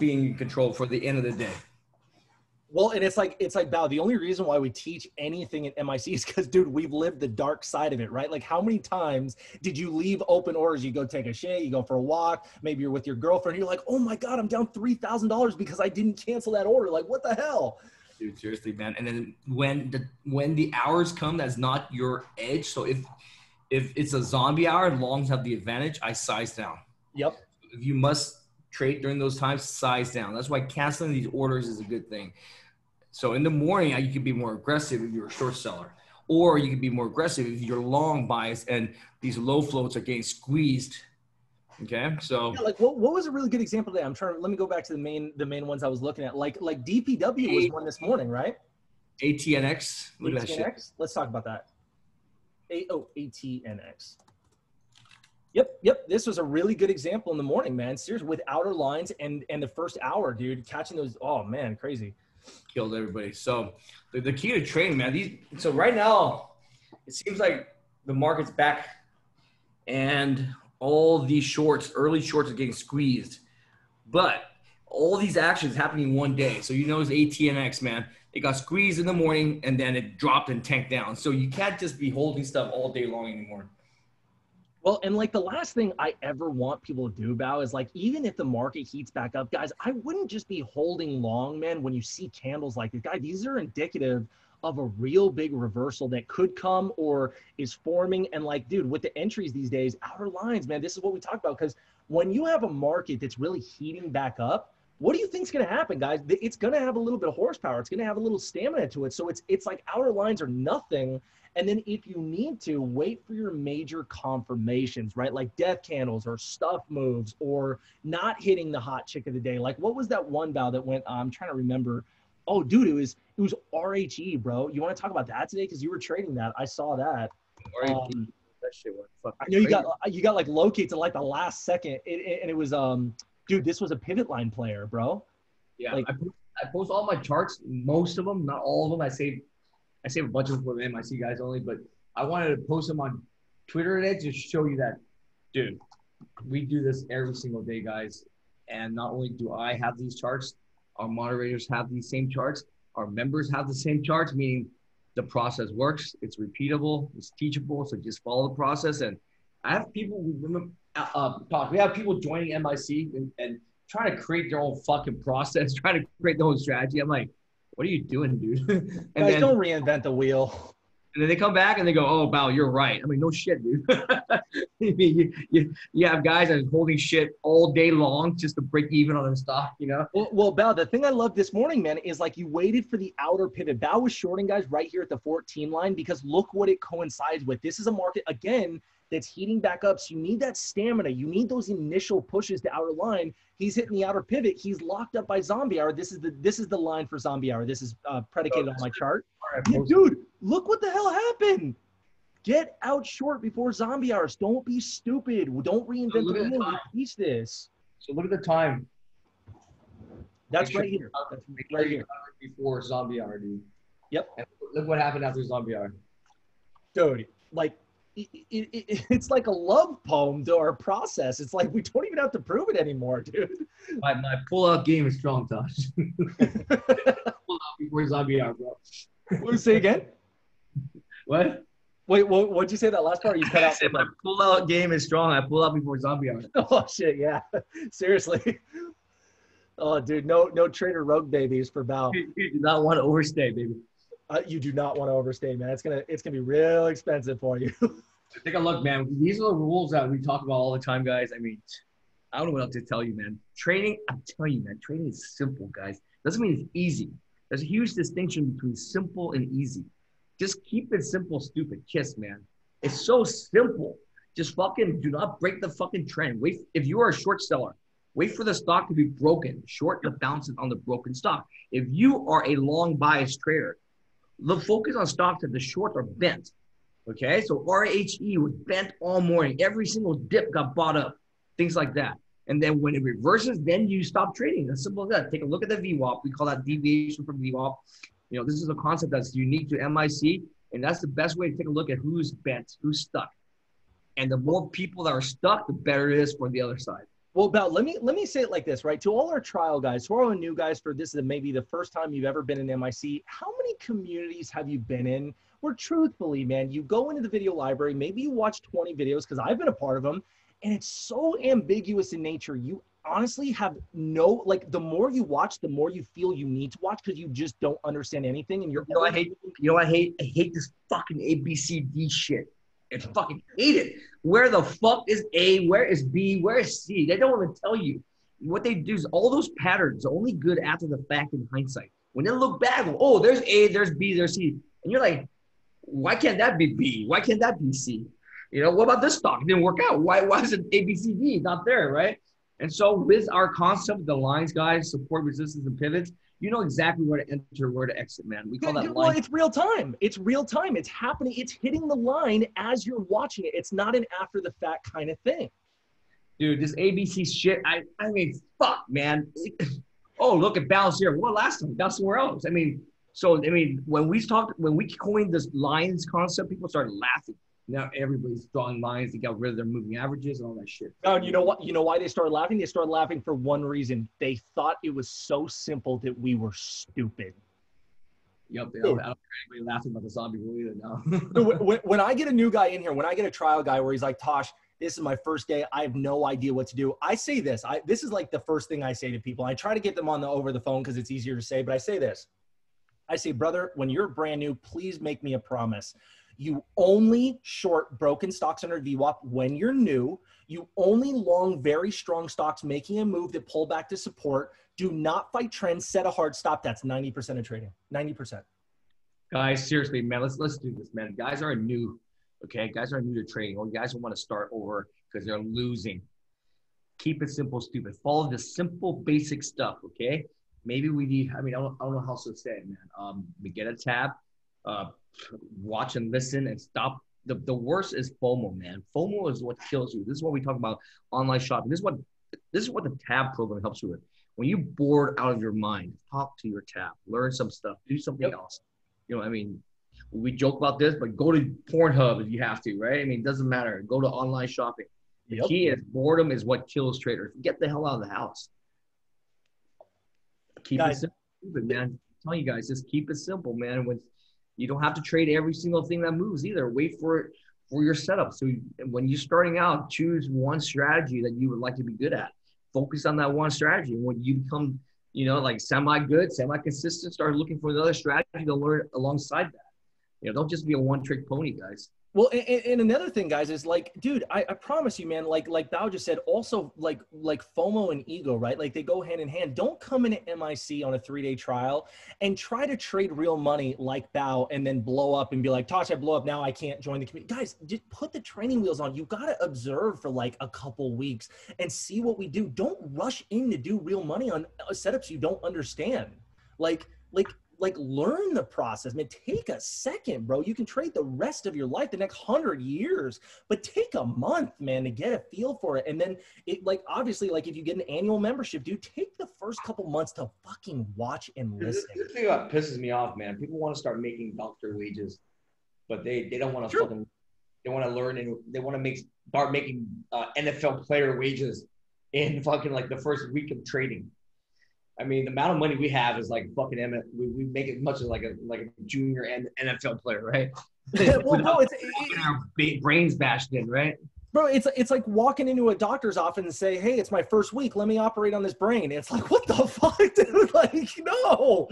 being in control for the end of the day. Well, and it's like Bao, the only reason why we teach anything at MIC is because, dude, we've lived the dark side of it, right? Like, how many times did you leave open orders? You go take a shit, you go for a walk, maybe you're with your girlfriend, you're like, oh my God, I'm down $3,000 because I didn't cancel that order. Like, what the hell? Dude, seriously, man. And then when the hours come, that's not your edge. So if it's a zombie hour and longs have the advantage, I size down. Yep. If you must trade during those times, size down. That's why canceling these orders is a good thing. So in the morning, you could be more aggressive if you're a short seller, or you could be more aggressive if you're long buys and these low floats are getting squeezed. Okay, so yeah, like what was a really good example today? Let me go back to the main ones I was looking at. Like DPW was one this morning, right? ATNX. Look at that shit. Let's talk about that. ATNX. Yep. This was a really good example in the morning, man. Seriously, with outer lines and the first hour, dude, catching those. Oh man, crazy. Killed everybody. So the key to trading, man. So right now, it seems like the market's back, and all these shorts, early shorts, are getting squeezed. But all these actions happening one day. So you notice ATNX, man. It got squeezed in the morning, and then it dropped and tanked down. So you can't just be holding stuff all day long anymore. Well, and like the last thing I ever want people to do, Bao, is like, even if the market heats back up, guys, I wouldn't just be holding long, man, when you see candles like this. Guys, these are indicative of a real big reversal that could come or is forming. And like, dude, with the entries these days, outer lines, man, this is what we talk about. Because when you have a market that's really heating back up, what do you think is going to happen, guys? It's going to have a little bit of horsepower. It's going to have a little stamina to it. So it's like outer lines are nothing. And then if you need to, wait for your major confirmations, right? Like death candles or stuff moves or not hitting the hot chick of the day. Like what was that one, Bao, that went, I'm trying to remember. Oh, dude, it was RHE, bro. You want to talk about that today? Because you were trading that. I saw that. That shit went fucking crazy. I know you got like located to like the last second. And it was, dude, this was a pivot line player, bro. Yeah, like, I post all my charts, most of them, not all of them. I save a bunch of them for the MIC guys only, but I wanted to post them on Twitter today to show you that, dude, we do this every single day, guys. And not only do I have these charts, our moderators have these same charts, our members have the same charts, meaning the process works, it's repeatable, it's teachable, so just follow the process. And I have people who remember, we have people joining MIC and trying to create their own fucking process, trying to create their own strategy. I'm like, what are you doing, dude? And guys, then, don't reinvent the wheel. And then they come back and they go, oh, Bao, you're right. I mean, no shit, dude. you have guys that are holding shit all day long just to break even on their stock, you know? Well, Bao, the thing I love this morning, man, is like you waited for the outer pivot. Bao was shorting, guys, right here at the 14 line because look what it coincides with. This is a market, again, that's heating back up. So you need that stamina. You need those initial pushes to outer line. He's hitting the outer pivot. He's locked up by zombie hour. This is the line for zombie hour. This is predicated on my chart. Right, yeah, dude, look what the hell happened. Get out short before zombie hours. Don't be stupid. Don't reinvent the wheel. We teach this. So look at the time. That's right here. That's right here. Before zombie hour, dude. Yep. And look what happened after zombie hour. Dude, like, it's like a love poem to our process. It's like we don't even have to prove it anymore, dude. My pull-out game is strong, Tosh. Pull out before zombie hour, bro. What you say again? What? Wait, what'd you say that last part? You cut out. I said my pull-out game is strong. I pull out before zombie hour. Oh shit, yeah. Seriously. Oh, dude, no trader rogue babies for Bao. You do not want to overstay, baby. You do not want to overstay, man. It's gonna be real expensive for you. Take a look, man. These are the rules that we talk about all the time, guys. I mean, I don't know what else to tell you, man. Trading, I'm telling you, man. Trading is simple, guys. Doesn't mean it's easy. There's a huge distinction between simple and easy. Just keep it simple, stupid. Kiss, man. It's so simple. Just fucking do not break the fucking trend. Wait. If you are a short seller, wait for the stock to be broken. Short the bounces on the broken stock. If you are a long bias trader, the focus on stocks that the shorts are bent, okay? So RHE was bent all morning. Every single dip got bought up, things like that. And then when it reverses, then you stop trading. That's simple as that. Take a look at the VWAP. We call that deviation from VWAP. You know, this is a concept that's unique to MIC, and that's the best way to take a look at who's bent, who's stuck. And the more people that are stuck, the better it is for the other side. Well, Bao, let me say it like this, right? To all our trial guys, to all our new guys, for this is maybe the first time you've ever been in MIC, how many communities have you been in where truthfully, man, you go into the video library, maybe you watch 20 videos, because I've been a part of them, and it's so ambiguous in nature. You honestly have no, like, the more you watch, the more you feel you need to watch because you just don't understand anything. And you're, you know, I hate this fucking ABCD shit. I fucking hate it. Where the fuck is A? Where is B? Where is C? They don't even tell you. What they do is all those patterns are only good after the fact in hindsight. When they look back, oh, there's A, there's B, there's C. And you're like, why can't that be B? Why can't that be C? You know, what about this stock? It didn't work out. Why is it A, B, C, D not there, right? And so with our concept, the lines, guys, support, resistance, and pivots, you know exactly where to enter, where to exit, man. We call that line. Well, it's real time. It's real time. It's happening. It's hitting the line as you're watching it. It's not an after the fact kind of thing. Dude, this ABC shit, I mean, fuck, man. Oh, look at Bal's here. Well, last time, that's somewhere else. I mean, so, I mean, when we coined this lines concept, people started laughing. Now everybody's drawing lines. They got rid of their moving averages and all that shit. Oh, you know what? You know why they started laughing? They started laughing for one reason. They thought it was so simple that we were stupid. Yep. I don't hear anybody laughing about the zombie rule either now. So when I get a new guy in here, when I get a trial guy where he's like, Tosh, this is my first day. I have no idea what to do. I say this. This is like the first thing I say to people. I try to get them on the over the phone because it's easier to say, but I say this. I say, brother, when you're brand new, please make me a promise. You only short broken stocks under VWAP when you're new. You only long very strong stocks making a move that pull back to support. Do not fight trends. Set a hard stop. That's 90% of trading. 90%. Guys, seriously, man, let's do this, man. Guys are new, okay? Guys are new to trading. Or guys want to start over because they're losing. Keep it simple, stupid. Follow the simple, basic stuff, okay? Maybe we need. I mean, I don't know how to say it, man. We get a tab. Watch and listen and stop. The worst is FOMO, man. FOMO is what kills you. This is what we talk about online shopping. This is what the tab program helps you with. When you're bored out of your mind, talk to your tab, learn some stuff, do something else. You know, I mean, we joke about this, but go to Pornhub if you have to, right? I mean, it doesn't matter. Go to online shopping. The key is boredom is what kills traders. Get the hell out of the house. Keep it simple, man. I'm telling you guys, just keep it simple, man. You don't have to trade every single thing that moves either. Wait for it for your setup. So when you're starting out, choose one strategy that you would like to be good at. Focus on that one strategy. And when you become, you know, like semi-good, semi-consistent, start looking for another strategy to learn alongside that. You know, don't just be a one-trick pony, guys. Well, and another thing, guys, is like, dude, I promise you, man, like Bao just said, also like FOMO and ego, right? Like they go hand in hand. Don't come in at MIC on a 3-day trial and try to trade real money like Bao and then blow up and be like, Tosh, I blow up now. I can't join the community. Guys, just put the training wheels on. You got to observe for like a couple weeks and see what we do. Don't rush in to do real money on setups you don't understand. Like learn the process, man. Take a second, bro. You can trade the rest of your life, the next 100 years, but take a month, man, to get a feel for it. And then it, like, obviously, like if you get an annual membership, dude, take the first couple months to fucking watch and listen. The thing that pisses me off, man, people want to start making doctor wages, but they don't want to fucking, they want to learn and they want to start making NFL player wages in fucking like the first week of trading. I mean, the amount of money we have is like fucking we make as much as like a junior NFL player, right? Well, no, our brains bashed in, right? Bro, it's like walking into a doctor's office and say, "Hey, it's my first week. Let me operate on this brain." And it's like, what the fuck, dude? Like, no.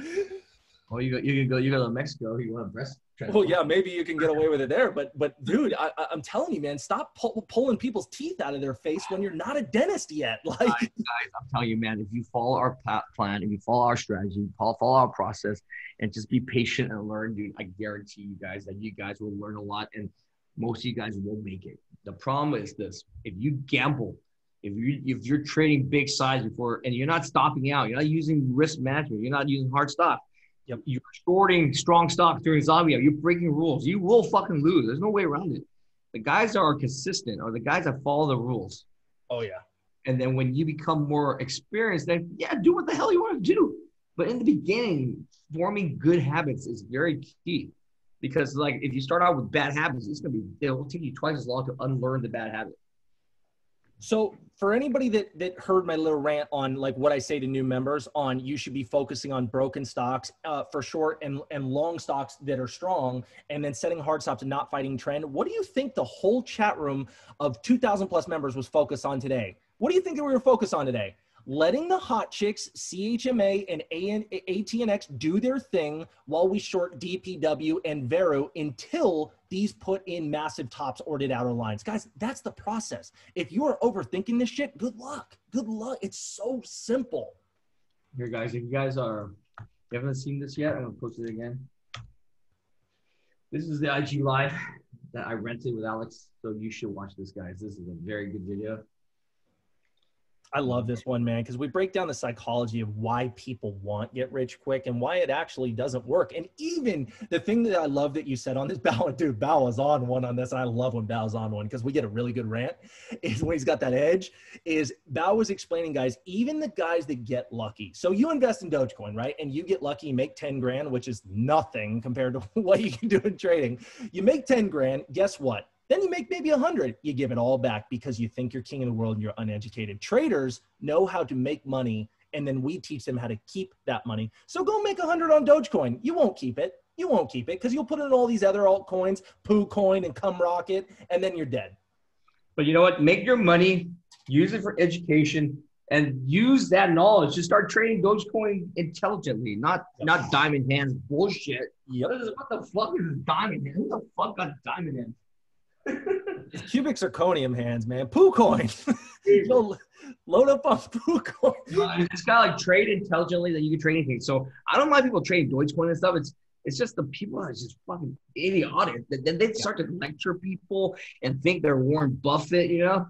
Well, you go to Mexico. You want a breast transplant? Well, yeah, maybe you can get away with it there, but dude, I'm telling you, man, stop pulling people's teeth out of their face when you're not a dentist yet. Like, guys, I'm telling you, man, if you follow our plan, if you follow our strategy, follow our process, and just be patient and learn, dude, I guarantee you guys that you guys will learn a lot, and most of you guys will make it. The problem is this: if you gamble, if you're trading big size before, and you're not stopping out, you're not using risk management, you're not using hard stop. Yep. You're shorting strong stock during zombie. You're breaking rules. You will fucking lose. There's no way around it. The guys that are consistent are the guys that follow the rules. Oh, yeah. And then when you become more experienced, then, yeah, do what the hell you want to do. But in the beginning, forming good habits is very key. Because, like, if you start out with bad habits, it'll take you twice as long to unlearn the bad habit. So for anybody that heard my little rant on like what I say to new members on, you should be focusing on broken stocks for short and long stocks that are strong, and then setting hard stops and not fighting trend. What do you think the whole chat room of 2,000 plus members was focused on today? What do you think that we were focused on today? Letting the hot chicks, CHMA and ATNX, do their thing while we short DPW and Veru until these put in massive tops or did outer lines. Guys, that's the process. If you are overthinking this shit, good luck. Good luck. It's so simple. Here, guys, if you guys are, you haven't seen this yet, I'm going to post it again. This is the IG Live that I rented with Alex, so you should watch this, guys. This is a very good video. I love this one, man, because we break down the psychology of why people want get rich quick and why it actually doesn't work. And even the thing that I love that you said on this, Bao, dude, Bao is on one on this. And I love when Bao's on one because we get a really good rant is when he's got that edge, is Bao was explaining, guys, even the guys that get lucky. So you invest in Dogecoin, right? And you get lucky, make 10 grand, which is nothing compared to what you can do in trading. You make 10 grand, guess what? Then you make maybe 100. You give it all back because you think you're king of the world and you're uneducated. Traders know how to make money, and then we teach them how to keep that money. So go make 100 on Dogecoin. You won't keep it. You won't keep it because you'll put it in all these other altcoins, Poo Coin and Cum Rocket, and then you're dead. But you know what? Make your money, use it for education, and use that knowledge to start trading Dogecoin intelligently, not diamond hands bullshit. Yep. What the fuck is diamond hands? Who the fuck got diamond hands? Cubic zirconium hands, man. Poo Coin. Yo, load up on Poo Coin. It's got like trade intelligently that you can trade anything. So I don't mind people trading Dogecoin and stuff. It's just the people that are just fucking idiotic. Then they start to lecture people and think they're Warren Buffett, you know?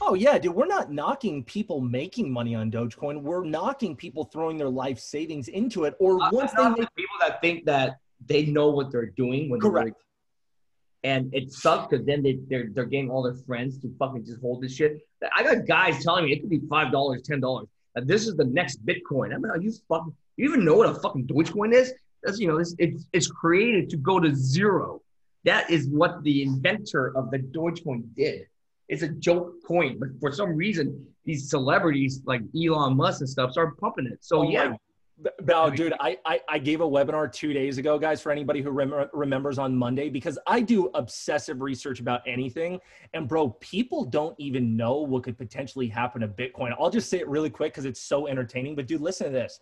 Oh, yeah, dude, we're not knocking people making money on Dogecoin. We're knocking people throwing their life savings into it. Or once they make people that think that they know what they're doing. When correct. And it sucks because then they're getting all their friends to fucking just hold this shit. I got guys telling me it could be $5, $10. And this is the next Bitcoin. I mean, are you fucking, you even know what a fucking Dogecoin is? That's, you know, it's created to go to zero. That is what the inventor of the Dogecoin did. It's a joke coin, but for some reason, these celebrities like Elon Musk and stuff start pumping it. So, yeah. Bao, dude, I gave a webinar 2 days ago, guys, for anybody who remembers on Monday, because I do obsessive research about anything. And bro, people don't even know what could potentially happen to Bitcoin. I'll just say it really quick because it's so entertaining. But dude, listen to this.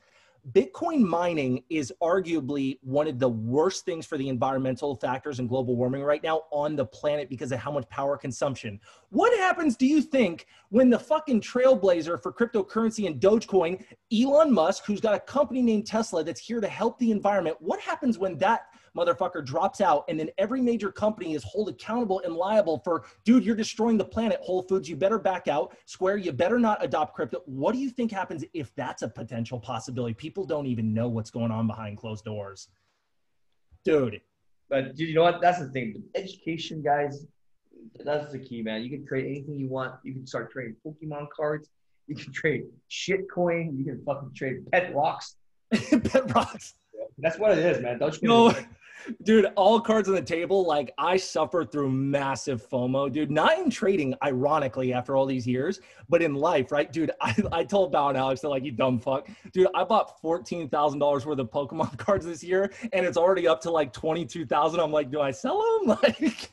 Bitcoin mining is arguably one of the worst things for the environmental factors and global warming right now on the planet because of how much power consumption. What happens, do you think, when the fucking trailblazer for cryptocurrency and Dogecoin, Elon Musk, who's got a company named Tesla that's here to help the environment, what happens when that motherfucker drops out and then every major company is held accountable and liable for, dude, you're destroying the planet, Whole Foods, you better back out, Square, you better not adopt crypto. What do you think happens if that's a potential possibility? People don't even know what's going on behind closed doors. Dude. But dude, you know what? That's the thing. Education, guys, that's the key, man. You can trade anything you want. You can start trading Pokemon cards. You can trade shitcoin. You can fucking trade pet rocks. Pet rocks. That's what it is, man. Don't you know? Dude, all cards on the table, like I suffered through massive FOMO, dude, not in trading, ironically, after all these years, but in life, right? Dude, I told Bao and Alex, they're like, you dumb fuck. Dude, I bought $14,000 worth of Pokemon cards this year, and it's already up to like $22,000. I'm like, do I sell them? Like,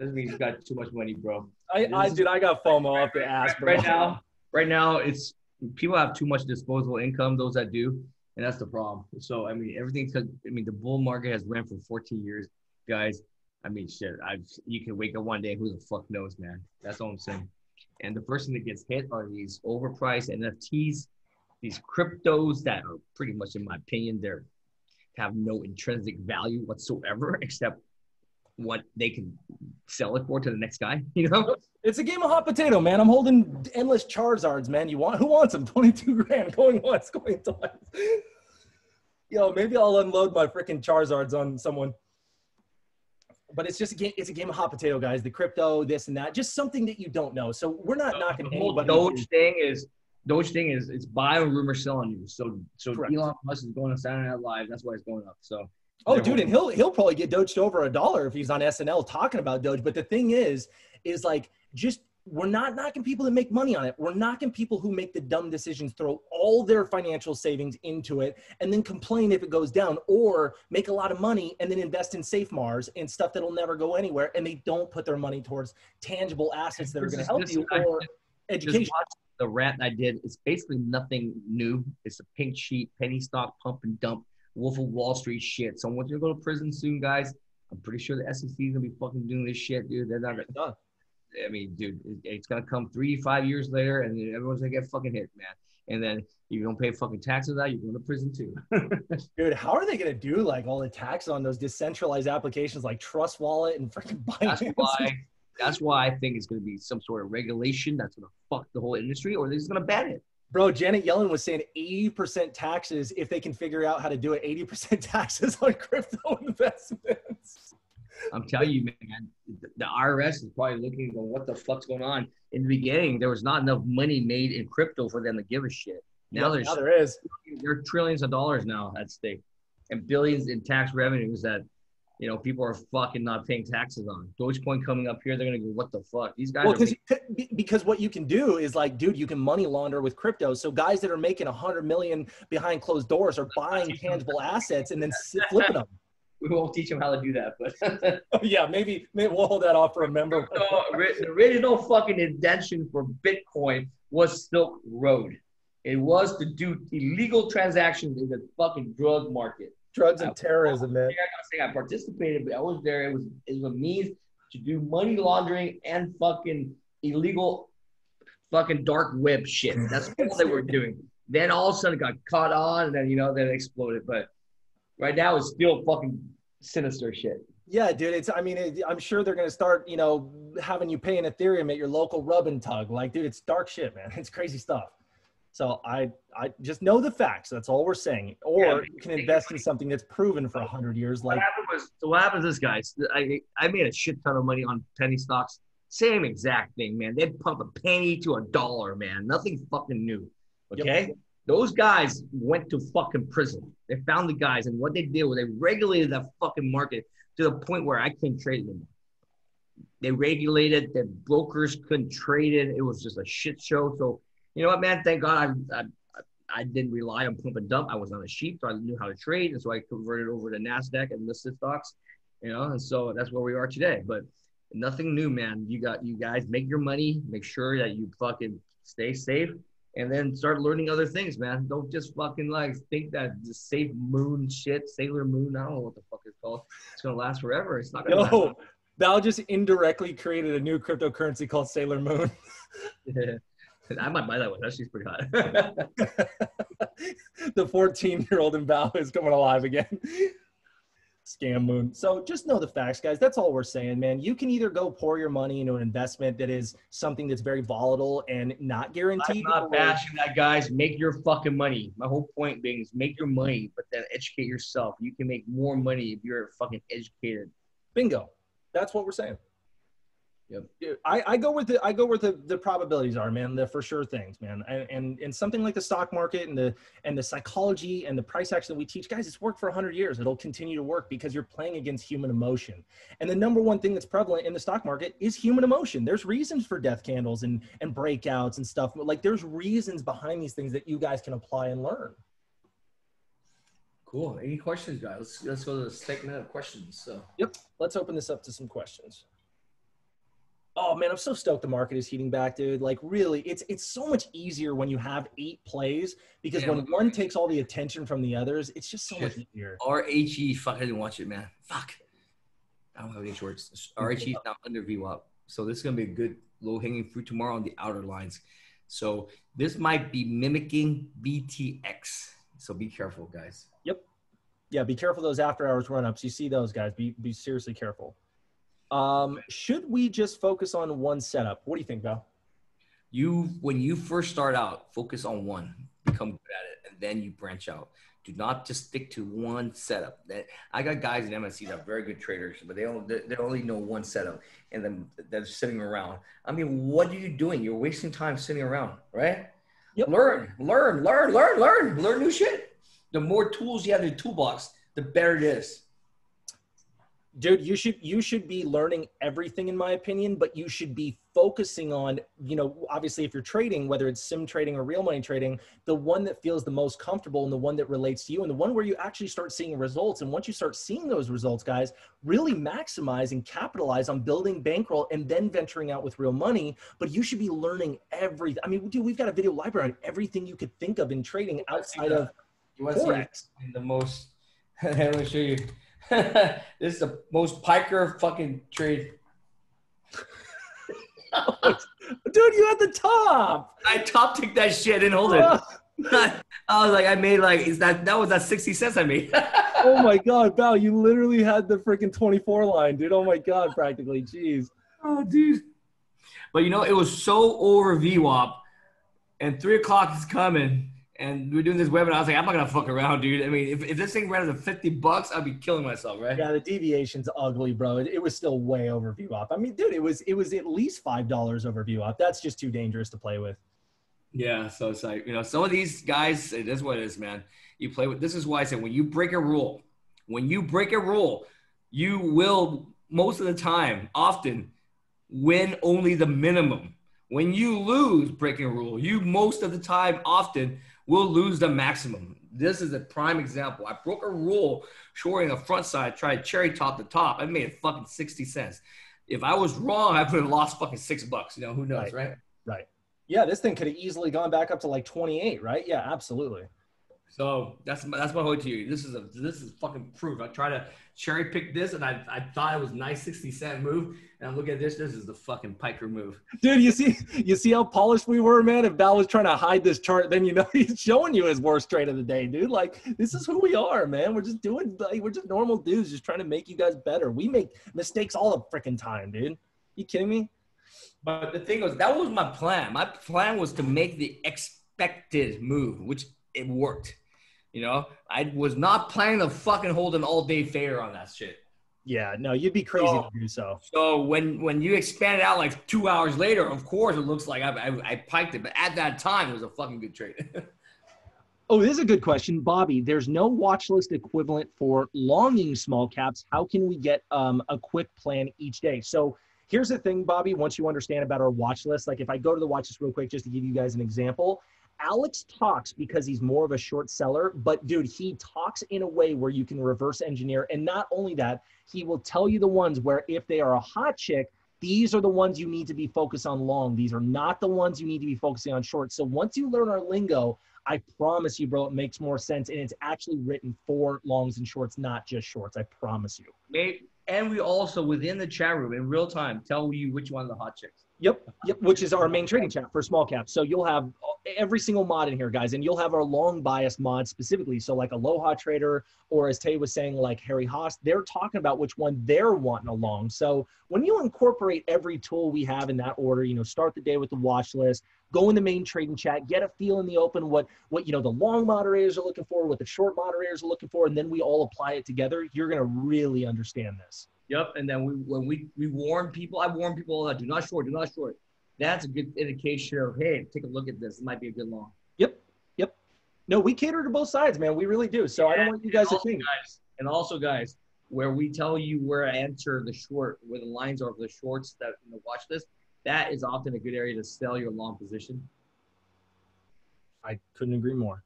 doesn't mean you got too much money, bro. Dude, I got FOMO off the ass, bro. Right now, it's people have too much disposable income, those that do. And that's the problem. So, I mean, the bull market has ran for 14 years, guys. I mean, shit, you can wake up one day, who the fuck knows, man? That's all I'm saying. And the first thing that gets hit are these overpriced NFTs, these cryptos that are pretty much, in my opinion, they have no intrinsic value whatsoever, except what they can sell it for to the next guy, you know? It's a game of hot potato, man. I'm holding endless Charizards, man. Who wants them? 22 grand, going once, going twice. Yo, maybe I'll unload my freaking Charizards on someone. But it's just it's a game of hot potato, guys. The crypto, this and that, just something that you don't know. So we're not knocking anybody. The whole Doge thing is it's buy and rumor selling you. So correct. Elon Musk is going on Saturday Night Live. That's why it's going up. So. Oh, dude, and he'll probably get doged over $1 if he's on SNL talking about Doge. But the thing is like, just We're not knocking people that make money on it. We're knocking people who make the dumb decisions, throw all their financial savings into it, and then complain if it goes down, or make a lot of money and then invest in SafeMars and stuff that'll never go anywhere, and they don't put their money towards tangible assets that are going to help you or education. The rant I did is basically nothing new. It's a pink sheet, penny stock pump and dump, Wolf of Wall Street shit. Someone's going to go to prison soon, guys. I'm pretty sure the SEC is going to be fucking doing this shit, dude. They're not going to. I mean, dude, it's going to come 3 to 5 years later, and everyone's going to get fucking hit, man. And then you don't pay fucking taxes out, you're going to prison too. Dude, how are they going to do, like, all the taxes on those decentralized applications like Trust Wallet and freaking Binance? That's why I think it's going to be some sort of regulation that's going to fuck the whole industry, or they're just going to ban it. Bro, Janet Yellen was saying 80% taxes if they can figure out how to do it, 80% taxes on crypto investments. I'm telling you, man, the IRS is probably looking at what the fuck's going on. In the beginning, there was not enough money made in crypto for them to give a shit. Now there is. There are trillions of dollars now at stake and billions in tax revenues that, you know, people are fucking not paying taxes on. Dogecoin coming up here, they're going to go, what the fuck? These guys because what you can do is, like, dude, you can money launder with crypto. So guys that are making $100 million behind closed doors are buying tangible assets and then flipping them. We won't teach them how to do that, but yeah, maybe we'll hold that off for a member. No, the original fucking intention for Bitcoin was Silk Road. It was to do illegal transactions in the fucking drug market, drugs and terrorism, man. I'm not saying I participated, but I was there. It was a means to do money laundering and fucking illegal, fucking dark web shit. That's all they were doing. Then all of a sudden it got caught on, and then it exploded, but. Right now, it's still fucking sinister shit. Yeah, dude. I'm sure they're gonna start, having you pay in Ethereum at your local rub and tug. Like, dude, it's dark shit, man. It's crazy stuff. So I just know the facts. That's all we're saying. Or yeah, you can invest in something that's proven for 100 years. Like what happened to this guy? I made a shit ton of money on penny stocks. Same exact thing, man. They pump a penny to $1, man. Nothing fucking new. Okay. Yep. Those guys went to fucking prison. They found the guys, and what they did was they regulated that fucking market to the point where I couldn't trade anymore. They regulated that brokers couldn't trade it. It was just a shit show. So you know what, man? Thank God I didn't rely on pump and dump. I was on a sheep, so I knew how to trade, and so I converted over to NASDAQ and listed stocks. And so that's where we are today. But nothing new, man. You guys make your money. Make sure that you fucking stay safe. And then start learning other things, man. Don't just fucking think that the safe moon shit, Sailor Moon, I don't know what the fuck it's called. It's gonna last forever. It's not gonna last. Val just indirectly created a new cryptocurrency called Sailor Moon. Yeah. I might buy that one. That shit's pretty hot. The 14-year-old in Val is coming alive again. Scam moon. So just know the facts, guys. That's all we're saying, man. You can either go pour your money into an investment that is something that's very volatile and not guaranteed. I'm not bashing that, guys. Make your fucking money. My whole point being is make your money, but then educate yourself. You can make more money if you're fucking educated. Bingo. That's what we're saying. Yep. Dude, I go with the probabilities are, man, the for sure things, man. And something like the stock market and the psychology and the price action that we teach, guys, it's worked for 100 years. It'll continue to work because you're playing against human emotion. And the number one thing that's prevalent in the stock market is human emotion. There's reasons for death candles and breakouts and stuff. Like, there's reasons behind these things that you guys can apply and learn. Cool. Any questions, guys? Let's go to the segment of questions. So yep, let's open this up to some questions. Oh man, I'm so stoked the market is heating back, dude. Like, really, it's so much easier when you have 8 plays, because when one takes all the attention from the others, it's just so much easier. RHE, fuck, I didn't watch it, man. Fuck. I don't have any shorts. RHE is now under VWAP. So this is going to be a good low-hanging fruit tomorrow on the outer lines. So this might be mimicking BTX. So be careful, guys. Yep. Yeah, be careful those after-hours run-ups. You see those, guys. Be seriously careful. Should we just focus on one setup? What do you think, Val? When you first start out, focus on one, become good at it, and then you branch out. Do not just stick to one setup. I got guys in MSC that are very good traders, but they only know one setup, and then they're sitting around. I mean, what are you doing? You're wasting time sitting around, right? Yep. Learn new shit. The more tools you have in your toolbox, the better it is. Dude, you should be learning everything, in my opinion, but you should be focusing on, you know, obviously if you're trading, whether it's sim trading or real money trading, the one that feels the most comfortable and the one that relates to you and the one where you actually start seeing results. And once you start seeing those results, guys, really maximize and capitalize on building bankroll and then venturing out with real money. But you should be learning everything. I mean, dude, we've got a video library on everything you could think of in trading outside of Forex. The most, let me show you. This is the most piker fucking trade. Dude, you at the top. I top ticked that shit and hold it. I was like, I made like, is that was that 60 cents I made. Oh my God, Bao, you literally had the freaking 24 line, dude. Oh my God, practically. Jeez. Oh, dude. But you know, it was so over VWAP and 3 o'clock is coming. And we're doing this webinar. I was like, I'm not going to fuck around, dude. I mean, if this thing ran to $50, I'd be killing myself, right? Yeah, the deviation's ugly, bro. It was still way over VWAP. I mean, dude, it was at least $5 over VWAP. That's just too dangerous to play with. Yeah, so it's like, you know, some of these guys, it is what it is, man. You play with – this is why I said when you break a rule, you will most of the time, often, win only the minimum. When you lose breaking a rule, you most of the time, often – we'll lose the maximum. This is a prime example. I broke a rule shorting the front side, tried cherry top the top. I made fucking 60 cents. If I was wrong, I would have lost fucking $6. You know, who knows, right? Right. Yeah, this thing could have easily gone back up to like 28, right? Yeah, absolutely. So that's my whole to you. This is fucking proof. I try to cherry pick this, and I thought it was nice 60-cent move. And I look at this. This is the fucking piker move, dude. You see how polished we were, man. If Val was trying to hide this chart, then you know he's showing you his worst trade of the day, dude. Like this is who we are, man. We're just doing like we're just normal dudes, just trying to make you guys better. We make mistakes all the freaking time, dude. You kidding me? But the thing was, that was my plan. My plan was to make the expected move, which. It worked. You know, I was not planning to fucking hold an all-day fair on that shit. Yeah, no, you'd be crazy to do so. So when you expand it out like 2 hours later, of course, it looks like I piked it. But at that time, it was a fucking good trade. Oh, this is a good question. Bobby, there's no watch list equivalent for longing small caps. How can we get a quick plan each day? So here's the thing, Bobby, once you understand about our watch list, like if I go to the watch list real quick, just to give you guys an example, Alex talks because he's more of a short seller, but dude, he talks in a way where you can reverse engineer. And not only that, he will tell you the ones where if they are a hot chick, these are the ones you need to be focused on long. These are not the ones you need to be focusing on short. So once you learn our lingo, I promise you, bro, it makes more sense. And it's actually written for longs and shorts, not just shorts. I promise you. And we also, within the chat room in real time, tell you which one of the hot chicks. Yep, which is our main trading chat for small caps. So you'll have every single mod in here, guys, and you'll have our long bias mod specifically. So like Aloha Trader, or as Tay was saying, like Harry Haas, they're talking about which one they're wanting along. So when you incorporate every tool we have in that order, you know, start the day with the watch list, go in the main trading chat, get a feel in the open what you know the long moderators are looking for, what the short moderators are looking for, and then we all apply it together. You're going to really understand this. Yep, and then when we warn people, I warn people all that, do not short. That's a good indication of, hey, take a look at this. It might be a good long. Yep. No, we cater to both sides, man. We really do. So I don't want you guys to think. And also, guys, where we tell you where I enter the short, where the lines are for the shorts that in the watch list, that is often a good area to sell your long position. I couldn't agree more.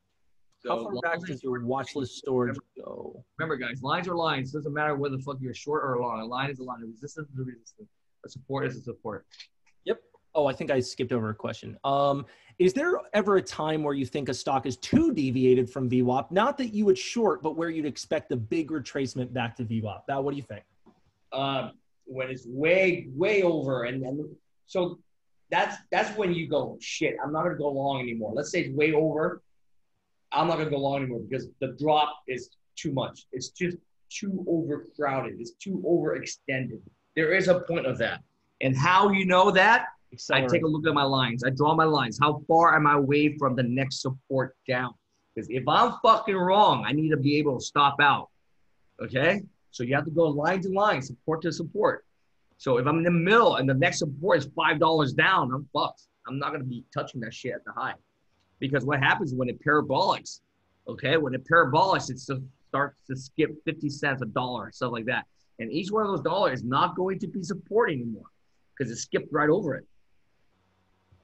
So how far back does your watch list storage go? Remember, guys, lines are lines. It doesn't matter whether the fuck you're short or long. A line is a line. A resistance is a resistance. A support is a support. Yep. Oh, I think I skipped over a question. Is there ever a time where you think a stock is too deviated from VWAP? Not that you would short, but where you'd expect the big retracement back to VWAP. Val, what do you think? When it's way, way over. And so that's when you go, shit, I'm not going to go long anymore. Let's say it's way over. I'm not gonna go long anymore because the drop is too much. It's just too overcrowded. It's too overextended. There is a point of that. And how you know that? I take a look at my lines. I draw my lines. How far am I away from the next support down? Because if I'm fucking wrong, I need to be able to stop out. Okay? So you have to go line to line, support to support. So if I'm in the middle and the next support is $5 down, I'm fucked. I'm not gonna be touching that shit at the high. Because what happens when it parabolics, okay? When it parabolics, it starts to skip 50 cents, a dollar, stuff like that. And each one of those dollars is not going to be support anymore because it skipped right over it.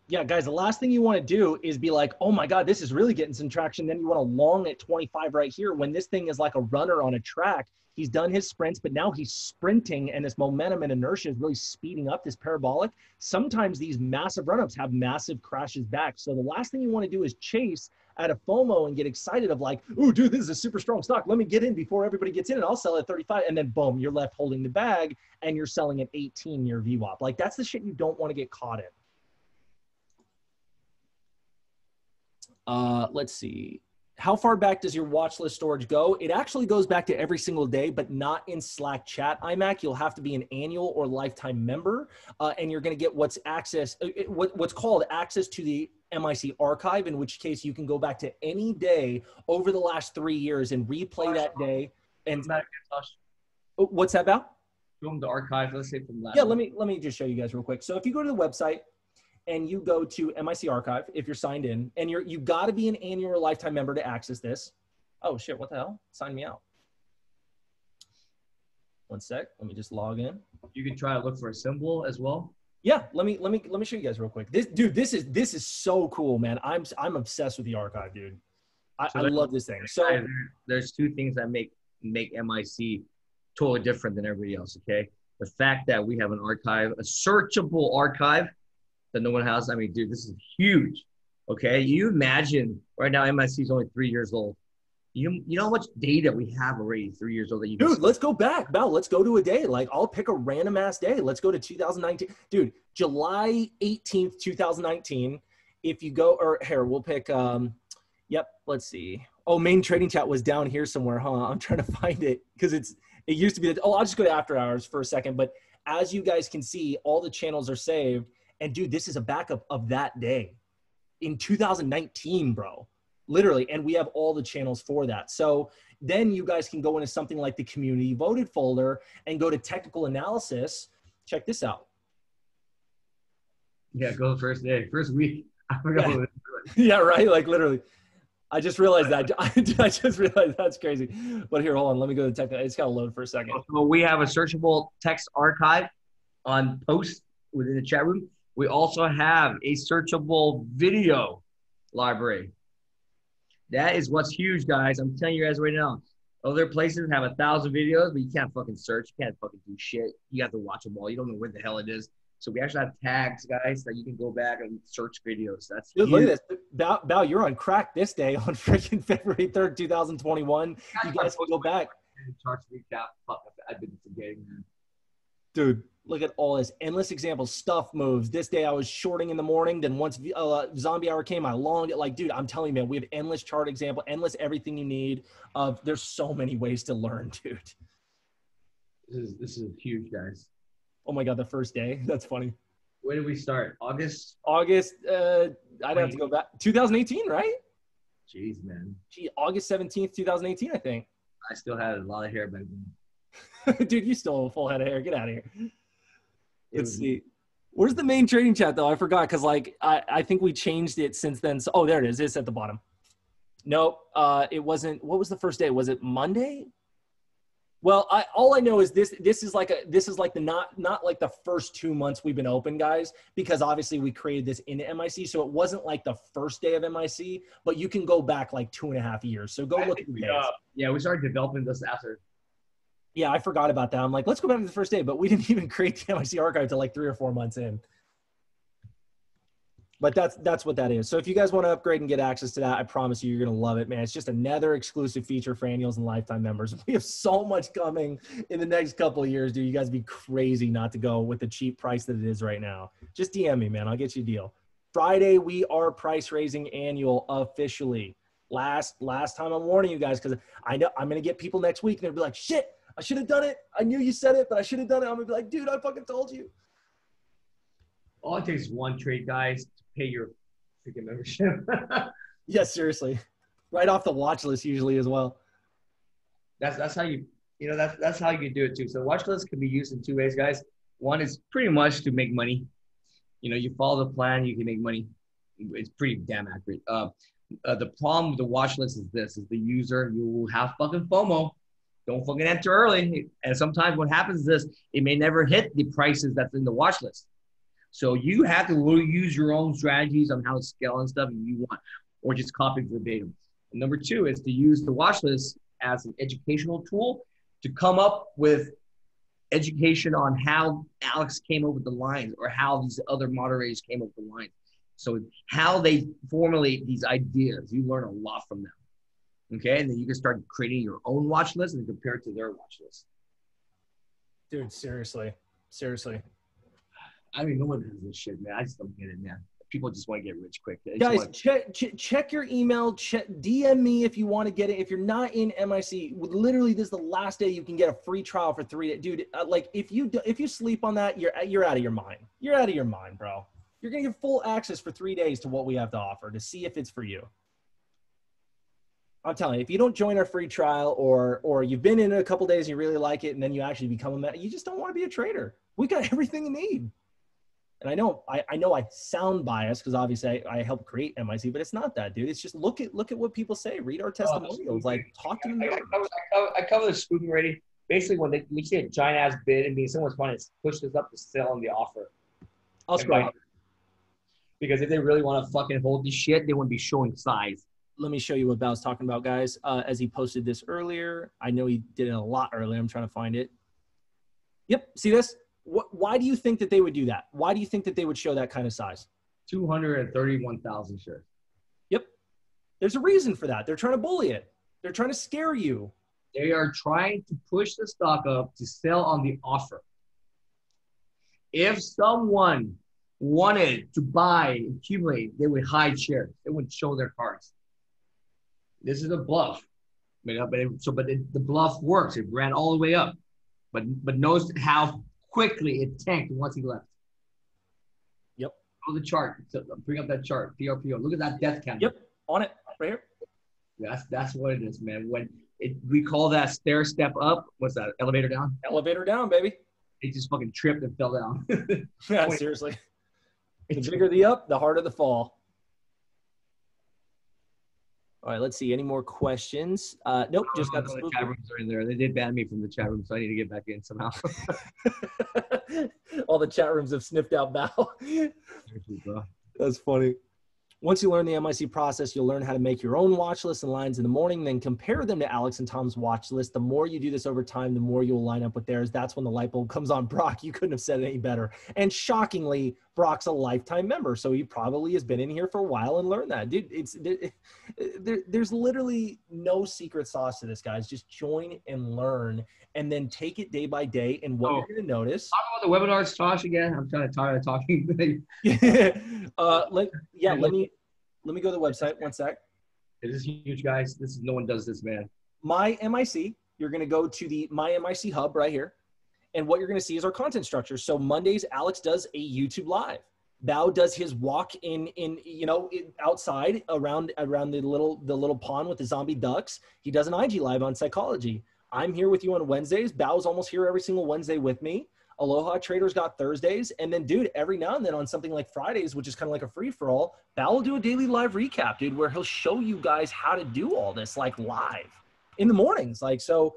Yeah, guys, the last thing you want to do is be like, oh my God, this is really getting some traction. Then you want to long at 25 right here when this thing is like a runner on a track. He's done his sprints, but now he's sprinting, and this momentum and inertia is really speeding up this parabolic. Sometimes these massive run-ups have massive crashes back. So the last thing you want to do is chase at a FOMO and get excited of like, ooh, dude, this is a super strong stock. Let me get in before everybody gets in and I'll sell at 35. And then boom, you're left holding the bag and you're selling at 18 near VWAP. Like that's the shit you don't want to get caught in. Let's see. How far back does your watch list storage go? It actually goes back to every single day, but not in Slack chat. IMAC, you'll have to be an annual or lifetime member, and you're going to get what's called access to the MIC archive, in which case you can go back to any day over the last 3 years and replay that day. And what's that about? The archive, let's say from last. Yeah, let me just show you guys real quick. So if you go to the website, and you go to MIC Archive, if you're signed in, and you gotta be an annual or lifetime member to access this. Oh shit, what the hell? Sign me out. One sec, let me just log in. You can try to look for a symbol as well. Yeah, let me show you guys real quick. This dude, this is so cool, man. I'm obsessed with the archive, dude. I love this thing. So there's two things that make MIC totally different than everybody else, okay? The fact that we have an archive, a searchable archive, that no one has. I mean, dude, this is huge. Okay, you imagine right now MIC is only 3 years old. You know how much data we have already 3 years old. That you dude, let's go back, Val. Let's go to a day. Like I'll pick a random ass day. Let's go to 2019, dude. July 18th, 2019. If you go or here, we'll pick. Yep. Let's see. Oh, main trading chat was down here somewhere, huh? I'm trying to find it because it used to be. Oh, I'll just go to after hours for a second. But as you guys can see, all the channels are saved. And dude, this is a backup of that day in 2019, bro, literally. And we have all the channels for that. So then you guys can go into something like the community voted folder and go to technical analysis. Check this out. Yeah, go first day, first week. I forgot what it was. Yeah, right, like literally. I just realized that. I just realized that's crazy. But here, hold on, let me go to the technical. It's gotta load for a second. So we have a searchable text archive on post within the chat room. We also have a searchable video library. That is what's huge, guys. I'm telling you guys right now. Other places have 1,000 videos, but you can't fucking search. You can't fucking do shit. You have to watch them all. You don't know where the hell it is. So we actually have tags, guys, that you can go back and search videos. That's dude, look at this. Bao, you're on crack this day on freaking February 3rd, 2021. You guys can go back. I've been forgetting, man. Dude. Look at all this endless examples, stuff moves. This day I was shorting in the morning. Then once zombie hour came, I longed it. Like, dude, I'm telling you, man, we have endless chart example, endless everything you need. There's so many ways to learn, dude. This is huge, guys. Oh my God, the first day. That's funny. Where did we start? August? August, I'd have to go back. 2018, right? Jeez, man. Gee, August 17th, 2018, I think. I still had a lot of hair back then. Dude, you still have a full head of hair. Get out of here. Let's see. Where's the main trading chat though? I forgot because like I think we changed it since then. So, oh, there it is. It's at the bottom. Nope. It wasn't. What was the first day? Was it Monday? Well, all I know is this is like the not like the first 2 months we've been open, guys, because obviously we created this in MIC, so it wasn't like the first day of MIC, but you can go back like 2.5 years. So go look at the days. Yeah, we started developing this after. Yeah, I forgot about that. I'm like, let's go back to the first day, but we didn't even create the MIC archive until like 3 or 4 months in. But that's what that is. So if you guys want to upgrade and get access to that, I promise you, you're going to love it, man. It's just another exclusive feature for annuals and lifetime members. We have so much coming in the next couple of years, dude. You guys be crazy not to go with the cheap price that it is right now. Just DM me, man. I'll get you a deal. Friday, we are price raising annual officially. Last time I'm warning you guys because I know I'm going to get people next week and they'll be like, shit. I should have done it. I knew you said it, but I should have done it. I'm gonna be like, dude, I fucking told you. All it takes is one trade, guys, to pay your freaking membership. Yeah, seriously. Right off the watch list usually as well. That's how you know that's how you can do it too. So watch list can be used in two ways, guys. One is pretty much to make money. You know, you follow the plan, you can make money. It's pretty damn accurate. The problem with the watch list is the user, you will have fucking FOMO. Don't fucking enter early. And sometimes what happens is this, it may never hit the prices that's in the watch list. So you have to use your own strategies on how to scale and stuff you want, or just copy verbatim. And number two is to use the watch list as an educational tool to come up with education on how Alex came up with the lines or how these other moderators came up with the lines. So how they formulate these ideas, you learn a lot from them. Okay, and then you can start creating your own watch list and compare it to their watch list. Dude, seriously, seriously. I mean, no one does this shit, man. I just don't get it, man. People just want to get rich quick. Guys, check your email. DM me if you want to get it. If you're not in MIC, literally this is the last day you can get a free trial for 3 days. Dude, like if you sleep on that, you're out of your mind. You're out of your mind, bro. You're going to get full access for 3 days to what we have to offer to see if it's for you. I'm telling you, if you don't join our free trial or you've been in it a couple days and you really like it and then you actually become a, you just don't want to be a trader. We got everything you need. And I know I sound biased because obviously I helped create MIC, but it's not that, dude. It's just look at what people say. Read our testimonials. Like, talk to them. I cover the spoofing already. Basically, when we see a giant ass bid and someone's trying to push this up to sell on the offer. I'll scroll. Because if they really want to fucking hold this shit, they wouldn't be showing size. Let me show you what Bao's talking about, guys. As he posted this earlier, I know he did it a lot earlier. I'm trying to find it. Yep, see this? Why do you think that they would do that? Why do you think that they would show that kind of size? 231,000 shares. Yep. There's a reason for that. They're trying to bully it. They're trying to scare you. They are trying to push the stock up to sell on the offer. If someone wanted to buy, accumulate, they would hide shares. They wouldn't show their cards. This is a bluff. But the bluff works. It ran all the way up. But notice how quickly it tanked once he left. Yep. Go to the chart. So bring up that chart. PRPO. Look at that death count. Yep. On it. Right here. That's what it is, man. When we call that stair step up. What's that? Elevator down? Elevator down, baby. It just fucking tripped and fell down. Yeah, seriously. The bigger the up, the harder the fall. All right, let's see. Any more questions? Nope, just got the chat rooms are in there. They did ban me from the chat room, so I need to get back in somehow. All the chat rooms have sniffed out Val. That's funny. Once you learn the MIC process, you'll learn how to make your own watch list and lines in the morning, then compare them to Alex and Tom's watch list. The more you do this over time, the more you'll line up with theirs. That's when the light bulb comes on. Brock, you couldn't have said it any better. And shockingly, Brock's a lifetime member, so he probably has been in here for a while and learned that. Dude, there's literally no secret sauce to this, guys. Just join and learn, and then take it day by day. And what you're going to notice. Talk about the webinars, Tosh. Again, I'm kind of tired of talking. Let me go to the website. One sec. This is huge, guys. This is, no one does this, man. My MIC. You're going to go to the My MIC hub right here. And what you're going to see is our content structure. So Mondays, Alex does a YouTube live. Bao does his walk in outside around the little pond with the zombie ducks. He does an IG live on psychology. I'm here with you on Wednesdays. Bao's almost here every single Wednesday with me. Aloha Trader's got Thursdays. And then, dude, every now and then on something like Fridays, which is kind of like a free-for-all, Bao will do a daily live recap, dude, where he'll show you guys how to do all this, like, live in the mornings. Like, so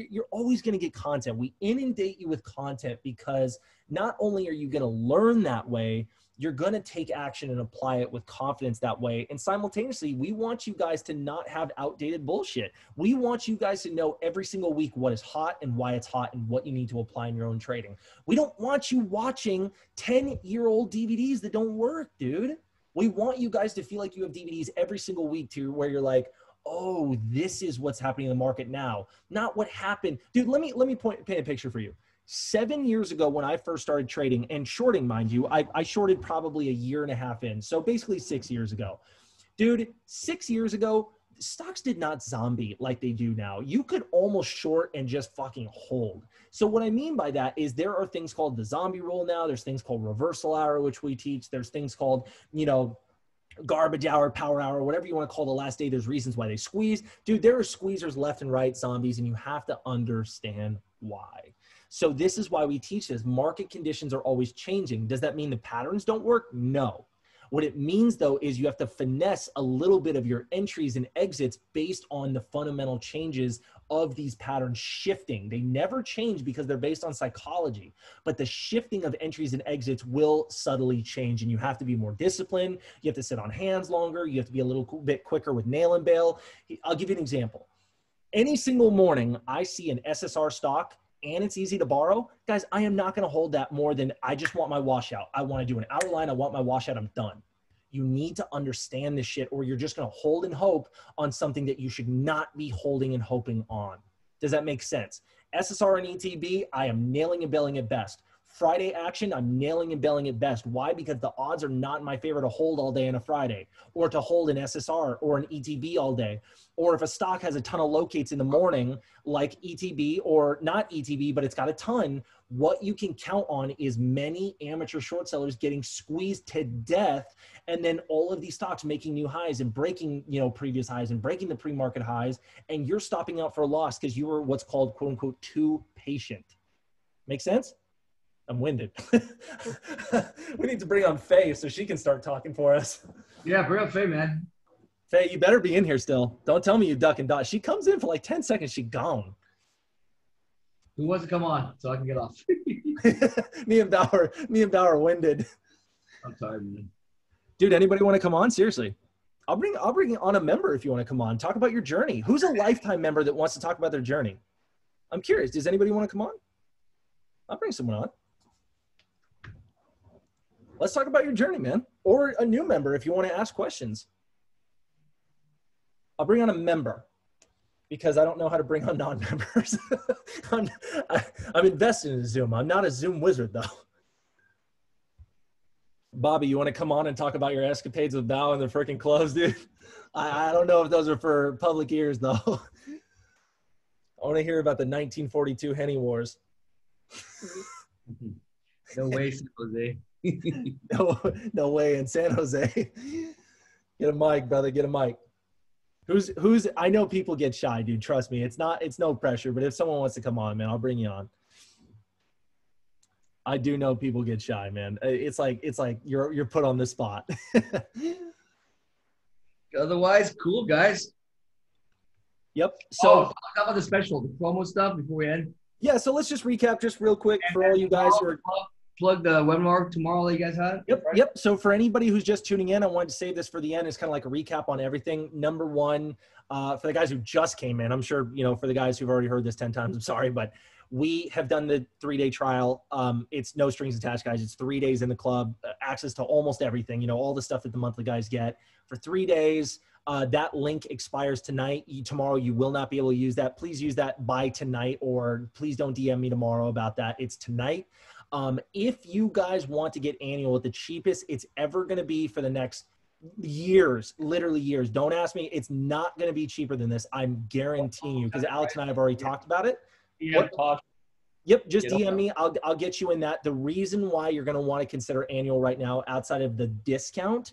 you're always going to get content. We inundate you with content because not only are you going to learn that way, you're going to take action and apply it with confidence that way. And simultaneously, we want you guys to not have outdated bullshit. We want you guys to know every single week what is hot and why it's hot and what you need to apply in your own trading. We don't want you watching 10-year-old DVDs that don't work, dude. We want you guys to feel like you have DVDs every single week too, where you're like, oh, this is what's happening in the market now, not what happened. Dude, let me paint a picture for you. 7 years ago when I first started trading and shorting, mind you, I shorted probably a year and a half in. So basically 6 years ago. Dude, 6 years ago, stocks did not zombie like they do now. You could almost short and just fucking hold. So what I mean by that is there are things called the zombie rule now. There's things called reversal hour, which we teach. There's things called, garbage hour, power hour, whatever you want to call the last day. There's reasons why they squeeze. Dude, there are squeezers left and right, zombies, and you have to understand why. So this is why we teach this. Market conditions are always changing. Does that mean the patterns don't work? No. What it means though is you have to finesse a little bit of your entries and exits based on the fundamental changes of these patterns shifting. They never change because they're based on psychology, but the shifting of entries and exits will subtly change, and you have to be more disciplined. You have to sit on hands longer. You have to be a little bit quicker with nail and bail. I'll give you an example. Any single morning I see an SSR stock and it's easy to borrow, guys, I am not going to hold that more than I just want my washout. I want to do an hour line. I want my washout. I'm done. You need to understand this shit, or you're just going to hold and hope on something that you should not be holding and hoping on. Does that make sense? SSR and ETB, I am nailing and bailing at best. Friday action, I'm nailing and bailing at best. Why? Because the odds are not in my favor to hold all day on a Friday, or to hold an SSR or an ETB all day. Or if a stock has a ton of locates in the morning, like ETB, or not ETB, but it's got a ton, what you can count on is many amateur short sellers getting squeezed to death, and then all of these stocks making new highs and breaking, you know, previous highs and breaking the pre-market highs, and you're stopping out for a loss because you were what's called, quote unquote, too patient. Make sense? I'm winded. We need to bring on Faye so she can start talking for us. Yeah, bring up Faye, man. Faye, you better be in here still. Don't tell me you duck and dodge. She comes in for like 10 seconds. She gone. Who wants to come on so I can get off? me and Bauer winded. I'm tired, man. Dude, anybody want to come on? Seriously. I'll bring on a member if you want to come on. Talk about your journey. Who's a lifetime member that wants to talk about their journey? I'm curious. Does anybody want to come on? I'll bring someone on. Let's talk about your journey, man. Or a new member if you want to ask questions. I'll bring on a member because I don't know how to bring on non-members. I'm invested in Zoom. I'm not a Zoom wizard, though. Bobby, you want to come on and talk about your escapades with Bao and the freaking clubs, dude? I don't know if those are for public ears, though. I want to hear about the 1942 Henny Wars. No way, San Jose. No way in San Jose. Get a mic, brother. Get a mic. Who's I know people get shy, dude. Trust me. It's no pressure, but if someone wants to come on, man, I'll bring you on. I do know people get shy, man. It's like you're put on the spot. Otherwise, cool, guys. Yep. So talk about the special, the promo stuff before we end. Yeah, so let's just recap just real quick for all you guys who are plug the webinar tomorrow that you guys had. Yep, right? Yep. So for anybody who's just tuning in, I wanted to save this for the end. It's kind of like a recap on everything. Number one, for the guys who just came in, I'm sure, you know, for the guys who've already heard this 10 times, I'm sorry, but we have done the 3-day trial. It's no strings attached, guys. It's 3 days in the club, access to almost everything, you know, all the stuff that the monthly guys get for 3 days. That link expires tonight. Tomorrow you will not be able to use that. Please use that by tonight, or please don't DM me tomorrow about that. It's tonight. If you guys want to get annual at the cheapest it's ever going to be for the next years, literally years, don't ask me. It's not going to be cheaper than this. I'm guaranteeing you, because Alex and I have already talked about it. Yeah, Tosh. Yep, just DM me. I'll get you in that. The reason why you're going to want to consider annual right now, outside of the discount,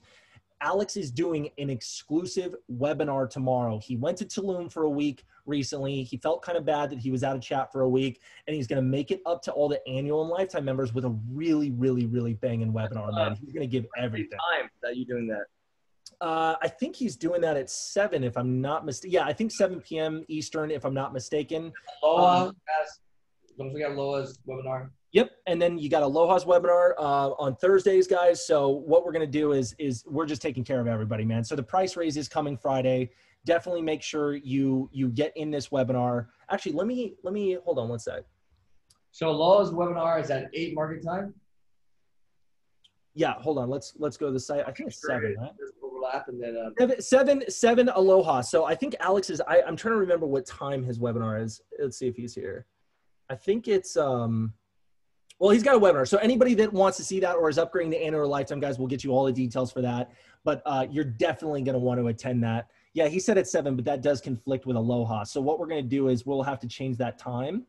Alex is doing an exclusive webinar tomorrow. He went to Tulum for a week recently. He felt kind of bad that he was out of chat for a week, and he's going to make it up to all the annual and lifetime members with a really, really, really banging webinar, man. He's going to give everything. Time that you're doing that. I think he's doing that at 7, if I'm not mistaken. Yeah, I think 7 p.m. Eastern, if I'm not mistaken. Aloha, don't forget Aloha's webinar. Yep, and then you got Aloha's webinar on Thursdays, guys. So what we're gonna do is we're just taking care of everybody, man. So the price raise is coming Friday. Definitely make sure you get in this webinar. Actually, let me hold on one sec. So Aloha's webinar is at 8 market time. Yeah, hold on. Let's go to the site. I think it's 7, right? Overlap, and then 7 Aloha. So I think Alex is. I'm trying to remember what time his webinar is. Let's see if he's here. I think it's well, he's got a webinar. So anybody that wants to see that or is upgrading to annual or lifetime, guys, we'll get you all the details for that. But you're definitely going to want to attend that. Yeah, he said at 7, but that does conflict with Aloha. So what we're going to do is we'll have to change that time.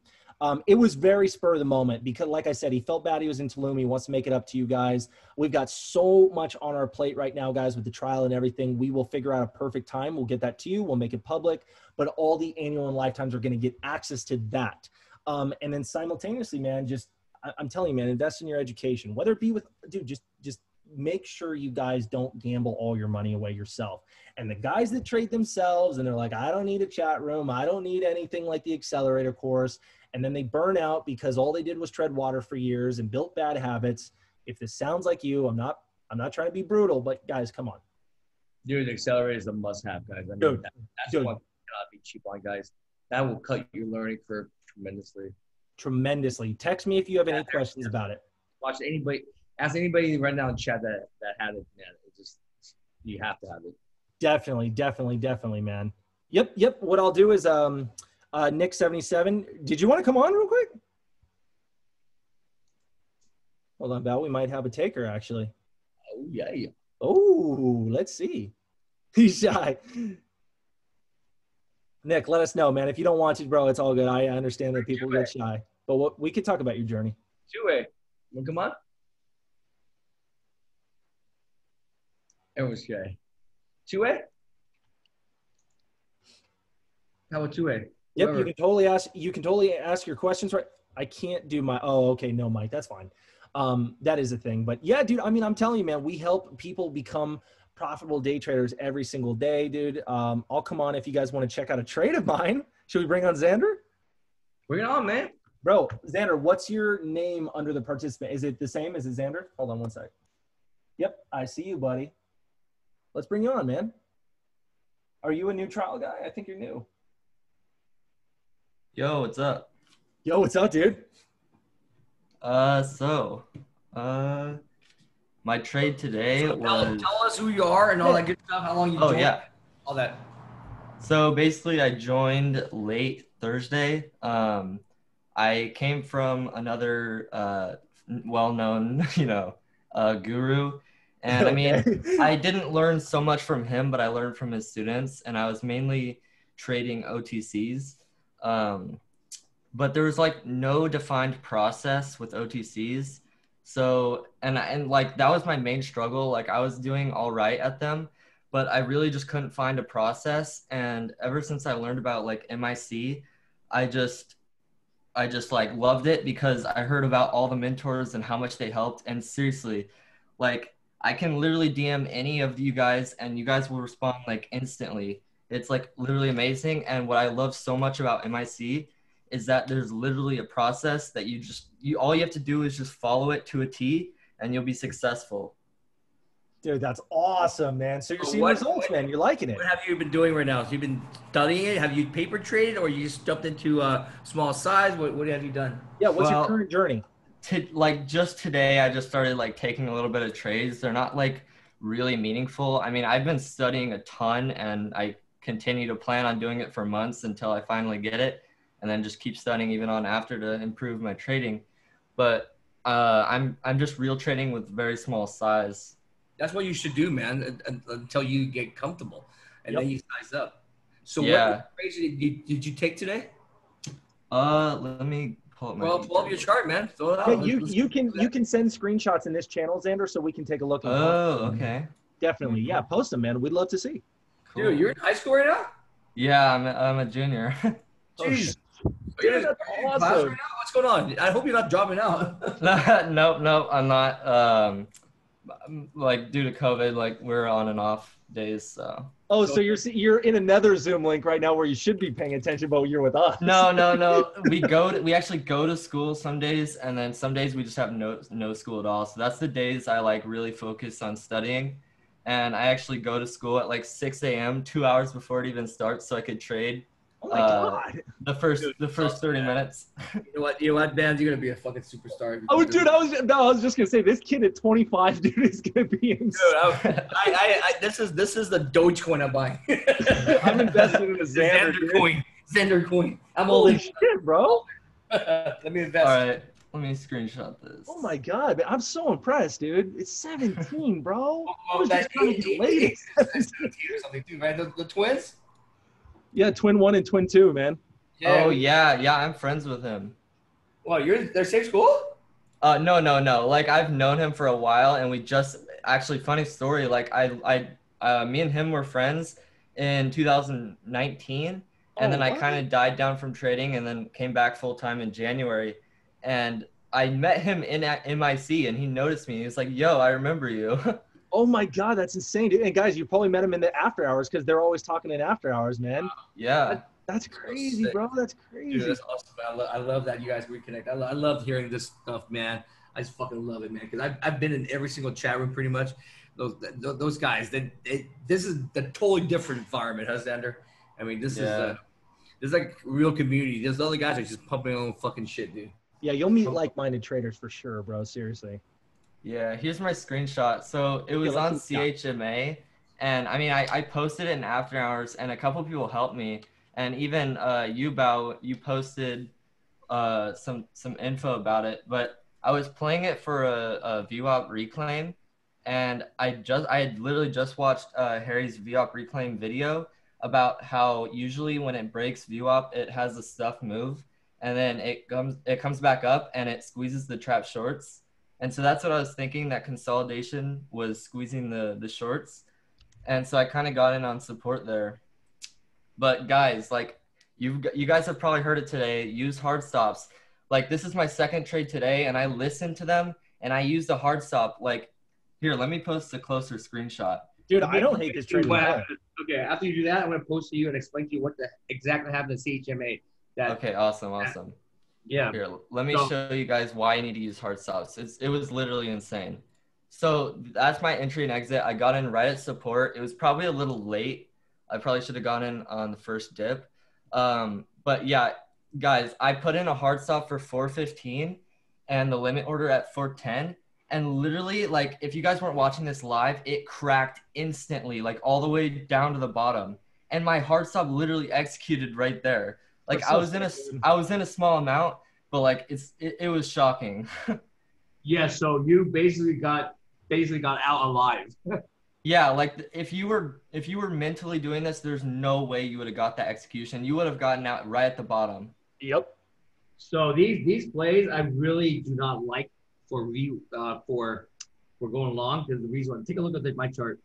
It was very spur of the moment because, like I said, he felt bad he was in Tulum. He wants to make it up to you guys. We've got so much on our plate right now, guys, with the trial and everything. We will figure out a perfect time. We'll get that to you. We'll make it public. But all the annual and lifetimes are going to get access to that. And then simultaneously, man, just I'm telling you, man, invest in your education, whether it be with, dude, just make sure you guys don't gamble all your money away yourself. And the guys that trade themselves and they're like, I don't need a chat room. I don't need anything like the accelerator course. And then they burn out because all they did was tread water for years and built bad habits. If this sounds like you, I'm not trying to be brutal, but guys, come on. Dude, the accelerator is a must-have, guys. I mean, that's one thing I'll be cheap on, guys. That will cut your learning curve tremendously. Tremendously. Text me if you have any questions about it. Watch anybody. Ask anybody right now in chat that had it, man. It just, you have to have it. Definitely, definitely, definitely, man. Yep, yep. What I'll do is, Nick77, did you want to come on real quick? Hold on, Val. We might have a taker, actually. Oh, yeah. Oh, let's see. He's shy. Nick, let us know, man. If you don't want to, bro, it's all good. I understand that people get shy. But we could talk about your journey. Two-way. You want to come on? It was shy. Two-way? How about two-way? Yep, you can totally ask. You can totally ask your questions, right? I can't do my. Oh, okay, no, Mike, that's fine. That is a thing, but yeah, dude, I mean, I'm telling you, man, we help people become profitable day traders every single day, dude. I'll come on if you guys want to check out a trade of mine. Should we bring on Xander? Bring it on, man. Bro, Xander, what's your name under the participant? Is it the same? Is it Xander? Hold on one sec. Yep, I see you, buddy. Let's bring you on, man. Are you a new trial guy? I think you're new. Yo, what's up? Yo, what's up, dude? My trade today was... Tell us who you are and all that good stuff, how long you joined. Oh, yeah. All that. So, basically, I joined late Thursday. I came from another well-known, guru. And, okay. I mean, I didn't learn so much from him, but I learned from his students. And I was mainly trading OTCs. But there was like no defined process with OTCs. So, and like, that was my main struggle. Like I was doing all right at them, but I really just couldn't find a process. And ever since I learned about like MIC, I just like loved it because I heard about all the mentors and how much they helped. And seriously, like I can literally DM any of you guys and you guys will respond like instantly. It's like literally amazing. And what I love so much about MIC is that there's literally a process that you all you have to do is just follow it to a T and you'll be successful. Dude, that's awesome, man. So you're seeing results, man. You're liking it. What have you been doing right now? So you've been studying it. Have you paper traded or you just jumped into a small size? What have you done? Yeah, what's your current journey? Like just today, I just started like taking a little bit of trades. They're not like really meaningful. I mean, I've been studying a ton and I continue to plan on doing it for months until I finally get it. And then just keep studying even on after to improve my trading. But I'm just real trading with very small size. That's what you should do, man, until you get comfortable. And then you size up. So what trades did you take today? Let me pull up my... Well, pull up your chart, man. Throw it out. Yeah, you can send screenshots in this channel, Xander, so we can take a look. Oh, okay. Definitely. Yeah, post them, man. We'd love to see. Cool. Dude, you're in high school right now? Yeah, I'm a junior. Jeez. Dude, that's awesome. What's going on? I hope you're not dropping out. No, I'm not. Like due to COVID, like we're on and off days. So. Oh, so you're in another Zoom link right now where you should be paying attention, but you're with us. No. We actually go to school some days, and then some days we just have no school at all. So that's the days I like really focus on studying, and I actually go to school at like 6 a.m. 2 hours before it even starts, so I could trade. Oh my God. The first 30 minutes. You know what, Ben? You're gonna be a fucking superstar. Oh, dude, I was just gonna say this kid at 25, dude, is gonna be insane. Dude, this is the Dogecoin I'm buying. I'm invested in the Xander coin. Xander coin. I'm holy shit, bro. Let me invest. All right, let me screenshot this. Oh my God, man, I'm so impressed, dude. It's 17, bro. Oh, that's the latest. 17 or something, dude. Right? The twins. Yeah, twin one and twin two, man. Yeah. Oh yeah. I'm friends with him. Well, they're same school? No. Like I've known him for a while, and we just actually funny story. Like I me and him were friends in 2019, and then I kind of died down from trading, and then came back full time in January, and I met him in at MIC and he noticed me. He was like, yo, I remember you. Oh my God, that's insane, dude. And guys, you probably met him in the after hours because they're always talking in after hours, man. Yeah. That's crazy, bro. That's crazy. Dude, that's awesome. I love that you guys reconnect. I love hearing this stuff, man. I just fucking love it, man. Because I've been in every single chat room pretty much. Those guys, this is a totally different environment, huh, Xander? I mean, this is this is like real community. There's other guys that are just pumping their own fucking shit, dude. Yeah, you'll meet like-minded traders for sure, bro. Seriously. Yeah, here's my screenshot. So it was on CHMA, and I mean, I posted it in after hours, and a couple people helped me, and even you, Bao, you posted some info about it. But I was playing it for a VWAP reclaim, and I had literally just watched Harry's VWAP reclaim video about how usually when it breaks VWAP, it has a stuff move, and then it comes back up and it squeezes the trap shorts. And so that's what I was thinking, that consolidation was squeezing the shorts. And so I kind of got in on support there. But guys, like you guys have probably heard it today, use hard stops. Like this is my second trade today and I listened to them and I used a hard stop. Like here, let me post a closer screenshot. Dude, I don't hate this trade. Okay, after you do that, I'm going to post to you and explain to you what exactly happened to CHMA. Okay, awesome. Yeah. Here, let me show you guys why you need to use hard stops. It was literally insane. So that's my entry and exit. I got in right at support. It was probably a little late. I probably should have gone in on the first dip. But yeah, guys, I put in a hard stop for 415 and the limit order at 410. And literally, like, if you guys weren't watching this live, it cracked instantly, like all the way down to the bottom. And my hard stop literally executed right there. Like I was in a small amount, but like it was shocking. Yeah, so you basically got out alive. Yeah, like if you were mentally doing this, there's no way you would have got that execution. You would have gotten out right at the bottom. Yep. So these plays I really do not like for going long, because the reason why, take a look at my chart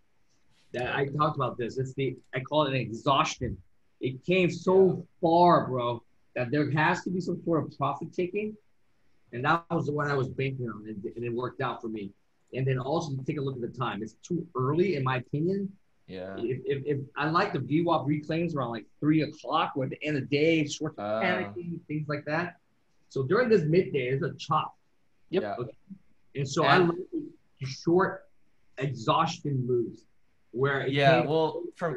that I talked about this. It's I call it an exhaustion. It came so far, bro, that there has to be some sort of profit taking. And that was the one I was banking on, and it worked out for me. And then also take a look at the time. It's too early, in my opinion. Yeah. If I like the VWAP reclaims around like 3 o'clock or at the end of the day, short panicking, things like that. So during this midday, it's a chop. Yep. Yeah. Okay. And so I like the short exhaustion moves. Where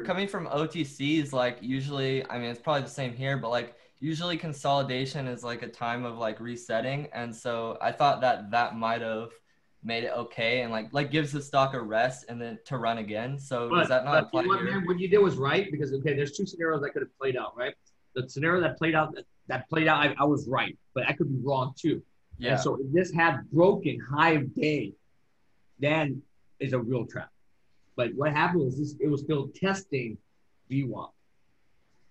coming from OTCs, like usually, I mean, it's probably the same here, but like usually consolidation is like a time of like resetting. And so I thought that might have made it okay. And like gives the stock a rest and then to run again. So does that not apply here? Man, what you did was right, because okay, there's two scenarios that could have played out, right? The scenario that played out, I was right, but I could be wrong too. Yeah. And so if this had broken high day, then it's a real trap. But what happened was it was still testing VWAP.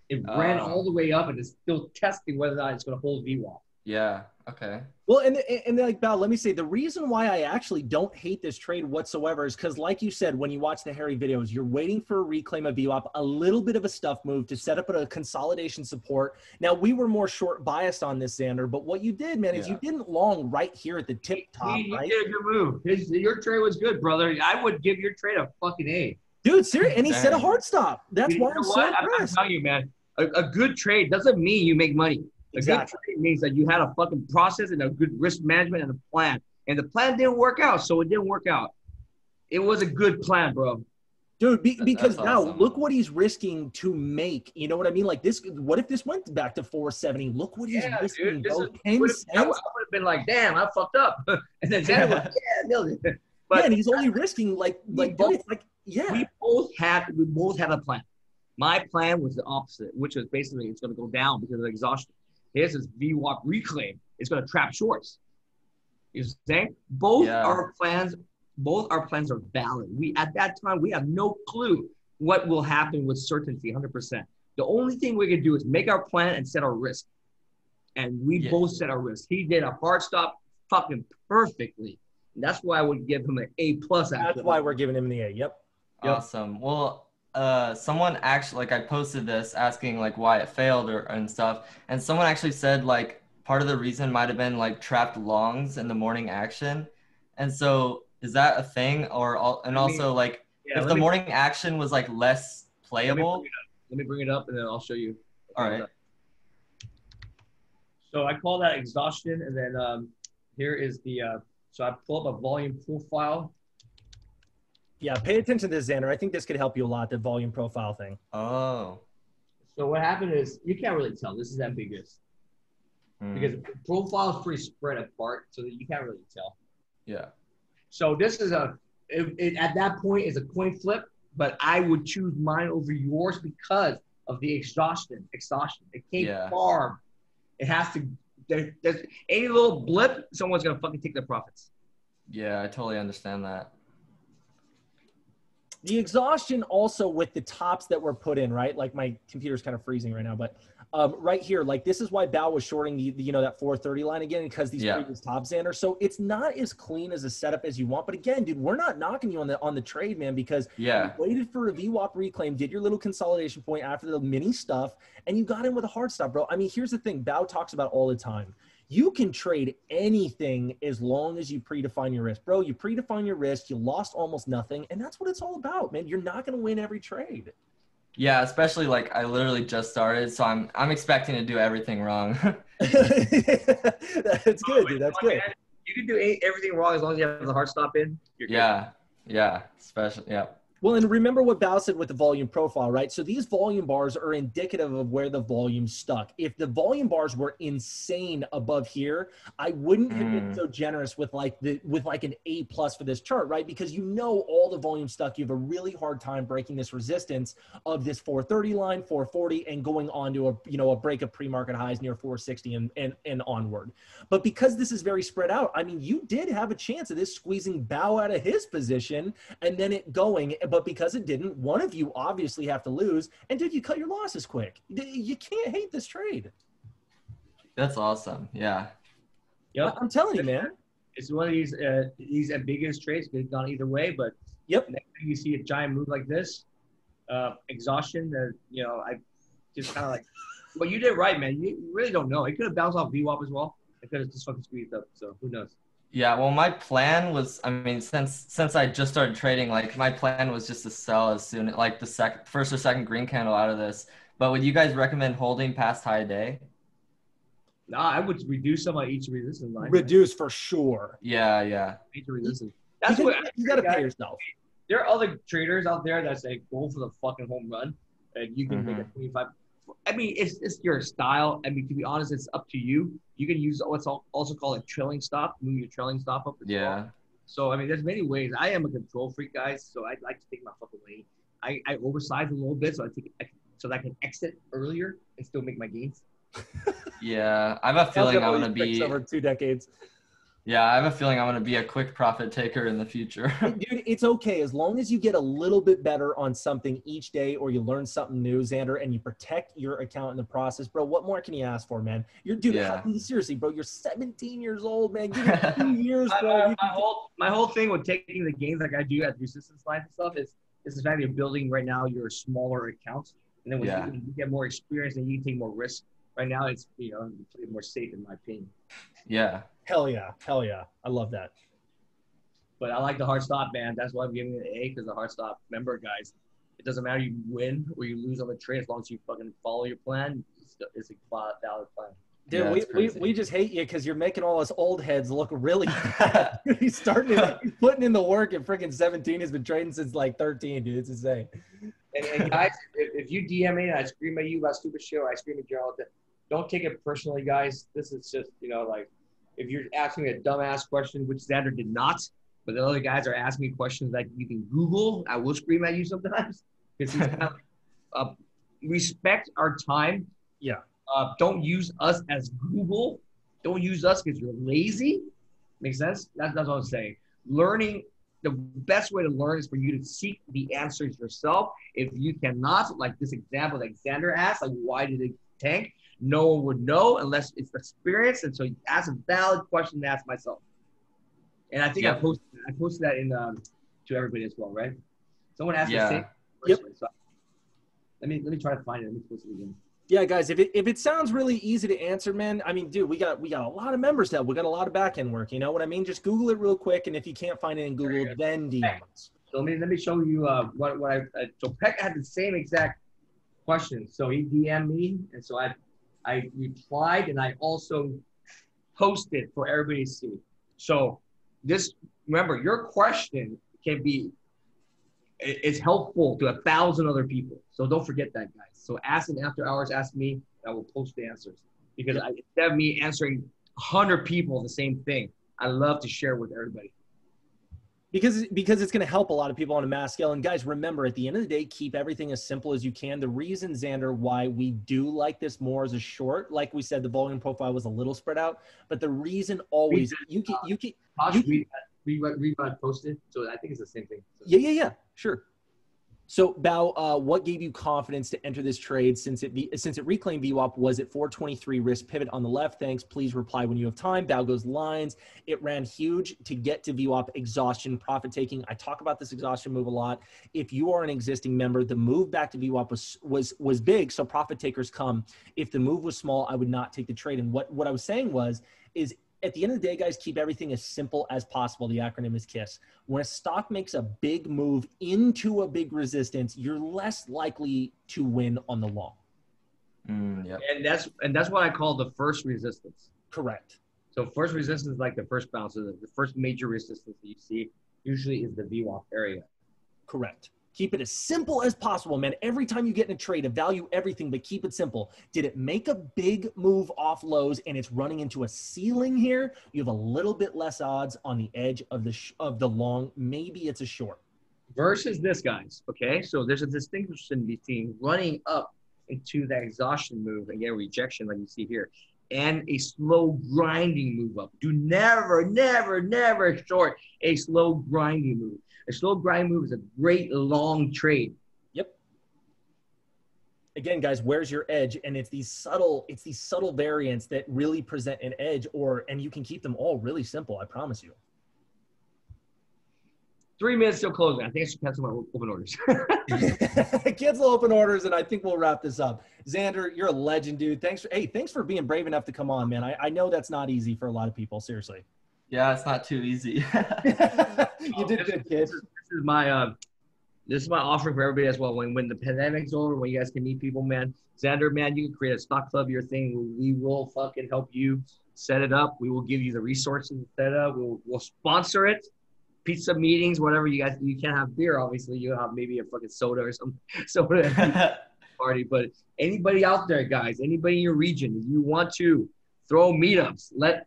It ran all the way up, and it's still testing whether or not it's going to hold VWAP. Yeah. Okay. Well, and like, Val, let me say, the reason why I actually don't hate this trade whatsoever is because, like you said, when you watch the Harry videos, you're waiting for a reclaim of VWAP, a little bit of a stuff move to set up a consolidation support. Now, we were more short biased on this, Xander, but what you did, man, is you didn't long right here at the tip top, right? You did a good move. Your trade was good, brother. I would give your trade a fucking A. Dude, seriously, and he set a hard stop. That's why I'm so impressed. I'm telling you, man, a good trade doesn't mean you make money. Exactly. A good trade means that you had a fucking process and a good risk management and a plan. And the plan didn't work out, so it didn't work out. It was a good plan, bro. Dude, because now awesome. Look what he's risking to make. You know what I mean? Like this. What if this went back to 470? Look what he's risking. Dude, I would have been like, damn, I fucked up. And then Xander was and he's only risking We both had a plan. My plan was the opposite, which was basically it's going to go down because of exhaustion. Here's this VWAP reclaim. It's going to trap shorts. You know what I'm saying? Both our plans are valid. At that time, we have no clue what will happen with certainty, 100%. The only thing we can do is make our plan and set our risk. And we both set our risk. He did a hard stop fucking perfectly. And that's why I would give him an A+. That's why we're giving him the A. Yep. Awesome. Well, someone actually, like I posted this asking like why it failed and stuff. And someone actually said like, part of the reason might have been like trapped longs in the morning action. And so is that a thing? Or and also like if the morning action was like less playable. Let me bring it up and then I'll show you. All right. So I call that exhaustion. And then here is the, so I pull up a volume profile. Yeah, pay attention to this, Xander. I think this could help you a lot, the volume profile thing. Oh. So what happened is, you can't really tell. This is ambiguous. Because profile is pretty spread apart, so that you can't really tell. Yeah. So this is a, at that point, is a coin flip, but I would choose mine over yours because of the exhaustion. It can't farm. It has to, there's any little blip, someone's going to fucking take their profits. Yeah, I totally understand that. The exhaustion also with the tops that were put in, right? Like my computer's kind of freezing right now, but right here, like this is why Bao was shorting the, you know, that 430 line again, because these previous tops, Xander. So it's not as clean as a setup as you want. But again, dude, we're not knocking you on the trade, man, because you waited for a VWAP reclaim, did your little consolidation point after the mini stuff, and you got in with a hard stop, bro. I mean, here's the thing Bao talks about all the time. You can trade anything as long as you predefine your risk. Bro, you predefine your risk, you lost almost nothing, and that's what it's all about, man. You're not going to win every trade. Yeah, especially like I literally just started, so I'm expecting to do everything wrong. That's good, dude. That's good. You can do everything wrong as long as you have the hard stop in. You're good. Yeah, especially, yeah. Well, and remember what Bao said with the volume profile, right? So these volume bars are indicative of where the volume stuck. If the volume bars were insane above here, I wouldn't have been so generous with like the an A+ for this chart, right? Because you know all the volume stuck. You have a really hard time breaking this resistance of this 430 line, 440, and going on to a a break of pre-market highs near 460 and onward. But because this is very spread out, I mean, you did have a chance of this squeezing Bao out of his position and then it going. But because it didn't, one of you obviously have to lose. And dude, you cut your losses quick. You can't hate this trade. That's awesome. Yeah. Yep. I'm telling you, man. It's one of these ambiguous trades. Could have gone either way, but next time you see a giant move like this, exhaustion, I just kind of like, well, you did right, man. You really don't know. It could have bounced off VWAP as well. It could have just fucking squeezed up. So who knows? Yeah, well, my plan was, I mean, since I just started trading, like my plan was just to sell as soon, like the first or second green candle out of this. But would you guys recommend holding past high day? No, I would reduce some on each resistance line. Reduce for sure. Yeah, yeah. Each resistance. That's what you gotta pay yourself. There are other traders out there that say go for the fucking home run, and you can make a 25. I mean, it's your style. I mean, to be honest, it's up to you. You can use what's also called a trailing stop. Move your trailing stop up. Well. So, I mean, there's many ways. I am a control freak, guys, so I like to take my fucking lane. I oversize a little bit so that I can exit earlier and still make my gains. Yeah, I have a feeling I'm going to be – over 2 decades. Yeah, I have a feeling I'm going to be a quick profit taker in the future. Dude, it's okay. As long as you get a little bit better on something each day or you learn something new, Xander, and you protect your account in the process, bro, what more can you ask for, man? You're, dude, seriously, bro, you're 17 years old, man. Give it 2 years, bro. My whole thing with taking the gains like I do at resistance lines and stuff is the fact that you're building right now your smaller accounts. And then when you get more experience and you take more risk. Right now, it's more safe in my opinion. Yeah. Hell yeah. Hell yeah. I love that. But I like the hard stop, man. That's why I'm giving it an A, because the hard stop. Remember, guys, it doesn't matter you win or you lose on the trade as long as you fucking follow your plan. It's a valid plan. Dude, yeah, we just hate you because you're making all us old heads look really bad. He's putting in the work at freaking 17. He's been trading since like 13, dude. It's insane. And guys, if you DM me and I scream at you about stupid shit or I scream at Gerald, don't take it personally, guys. This is just, like, if you're asking me a dumbass question, which Xander did not, but the other guys are asking me questions that you can Google. I will scream at you sometimes. Because respect our time. Yeah. Don't use us as Google. Don't use us because you're lazy. Make sense? That's what I'm saying. Learning, the best way to learn is for you to seek the answers yourself. If you cannot, like this example that Xander asked, like, why did it tank? No one would know unless it's experience, and so you ask a valid question to ask myself. And I think I posted that in to everybody as well, right? Someone asked me. So let me try to find it. Let me post it again. Yeah, guys, if it sounds really easy to answer, man, I mean, dude, we got a lot of members now. We got a lot of back-end work. You know what I mean? Just Google it real quick, and if you can't find it in Google, then DM us. So let me show you what Peck had the same exact question. So he DM'd me, and so I replied, and I also posted for everybody to see. So this, remember, your question can be, it's helpful to 1,000 other people. So don't forget that, guys. So ask in after hours, ask me, I will post the answers. Because instead of me answering 100 people the same thing, I love to share with everybody. Because it's going to help a lot of people on a mass scale. And guys, remember, at the end of the day, keep everything as simple as you can. The reason, Xander, why we do like this more as a short, like we said, the volume profile was a little spread out. But the reason always, read what I posted. So I think it's the same thing. So. Yeah. Sure. So, Bao, what gave you confidence to enter this trade since it reclaimed VWAP? Was it 423 risk pivot on the left? Thanks. Please reply when you have time. Bao goes lines. It ran huge to get to VWAP exhaustion, profit taking. I talk about this exhaustion move a lot. If you are an existing member, the move back to VWAP was big, so profit takers come. If the move was small, I would not take the trade. And what I was saying is at the end of the day, guys, keep everything as simple as possible. The acronym is KISS. When a stock makes a big move into a big resistance, you're less likely to win on the long. Yep. And that's what I call the first resistance. Correct. So first resistance is like the first bounce. So the first major resistance that you see usually is the VWAP area. Correct. Keep it as simple as possible, man. Every time you get in a trade, evaluate everything, but keep it simple. Did it make a big move off lows and it's running into a ceiling here? You have a little bit less odds on the edge of the long. Maybe it's a short. Versus this, guys, okay? So there's a distinction between running up into that exhaustion move and getting rejection like you see here and a slow grinding move up. Do never short a slow grinding move. A slow grind move is a great long trade. Yep. Again, guys, where's your edge? And it's these subtle variants that really present an edge, and you can keep them all really simple, I promise you. 3 minutes till closing. I think I should cancel my open orders. Cancel open orders, and I think we'll wrap this up. Xander, you're a legend, dude. Thanks for being brave enough to come on, man. I know that's not easy for a lot of people, seriously. Yeah, it's not too easy. You did good, kid. This is my offering for everybody as well. When the pandemic's over, when you guys can meet people, man. Xander, man, you can create a stock club, your thing. We will fucking help you set it up. We will give you the resources to set up. We'll sponsor it. Pizza meetings, whatever you guys. You can't have beer, obviously. You'll have maybe a fucking soda or something. Soda party. But anybody out there, guys, anybody in your region, if you want to throw meetups, let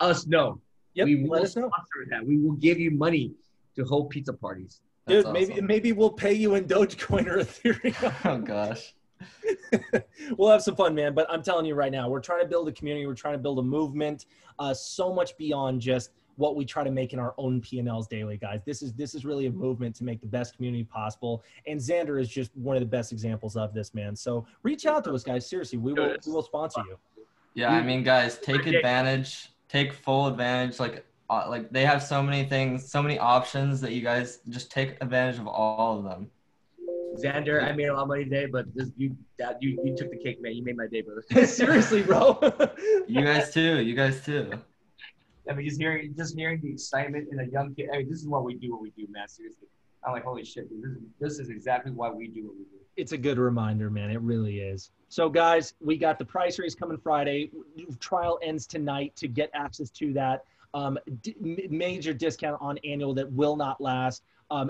us know. Yep, we will sponsor that. We will give you money to hold pizza parties. That's dude, awesome. Maybe we'll pay you in Dogecoin or Ethereum. Oh, gosh. We'll have some fun, man. But I'm telling you right now, we're trying to build a community. We're trying to build a movement so much beyond just what we try to make in our own P&Ls daily, guys. This is really a movement to make the best community possible. And Xander is just one of the best examples of this, man. So reach out to us, guys. Seriously, we will sponsor you. Yeah, I mean, guys, take advantage. Take full advantage. Like they have so many things, so many options that you guys just take advantage of all of them. Xander, I made a lot of money today, but you took the cake, man. You made my day, brother. Seriously, bro. You guys too. You guys too. I mean, just hearing the excitement in a young kid. I mean, this is what we do, man. Seriously, I'm like, holy shit, dude, this is exactly why we do what we do. It's a good reminder, man. It really is. So, guys, we got the price raise coming Friday. Trial ends tonight to get access to that major discount on annual that will not last.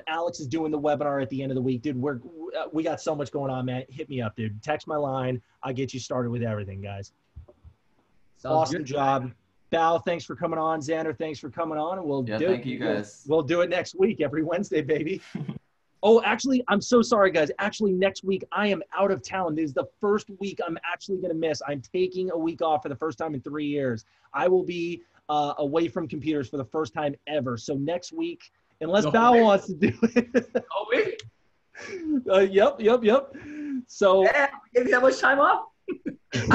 Alex is doing the webinar at the end of the week. Dude, we got so much going on, man. Hit me up, dude. Text my line. I'll get you started with everything, guys. Sounds awesome good. Job. Bao, thanks for coming on. Xander, thanks for coming on. And thank you guys. We'll do it next week, every Wednesday, baby. Oh, actually, I'm so sorry, guys. Actually, next week, I am out of town. This is the first week I'm actually going to miss. I'm taking a week off for the first time in 3 years. I will be away from computers for the first time ever. So next week, unless Bao wants to do it. Oh, wait. Yep. So yeah, give you that much time off?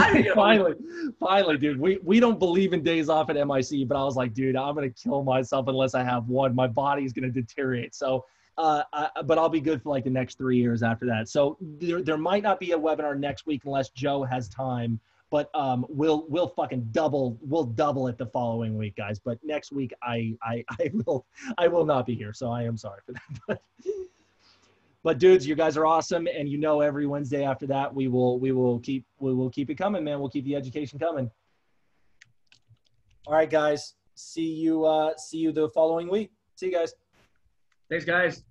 Finally, dude, we don't believe in days off at MIC, but I was like, dude, I'm going to kill myself unless I have one. My body's going to deteriorate. So but I'll be good for like the next 3 years after that. So there might not be a webinar next week unless Joe has time, but we'll fucking double it the following week, guys. But next week I will not be here, so I am sorry for that. But dudes, you guys are awesome, and you know every Wednesday after that we will keep it coming, man. We'll keep the education coming. All right, guys. See you the following week. See you guys. Thanks, guys.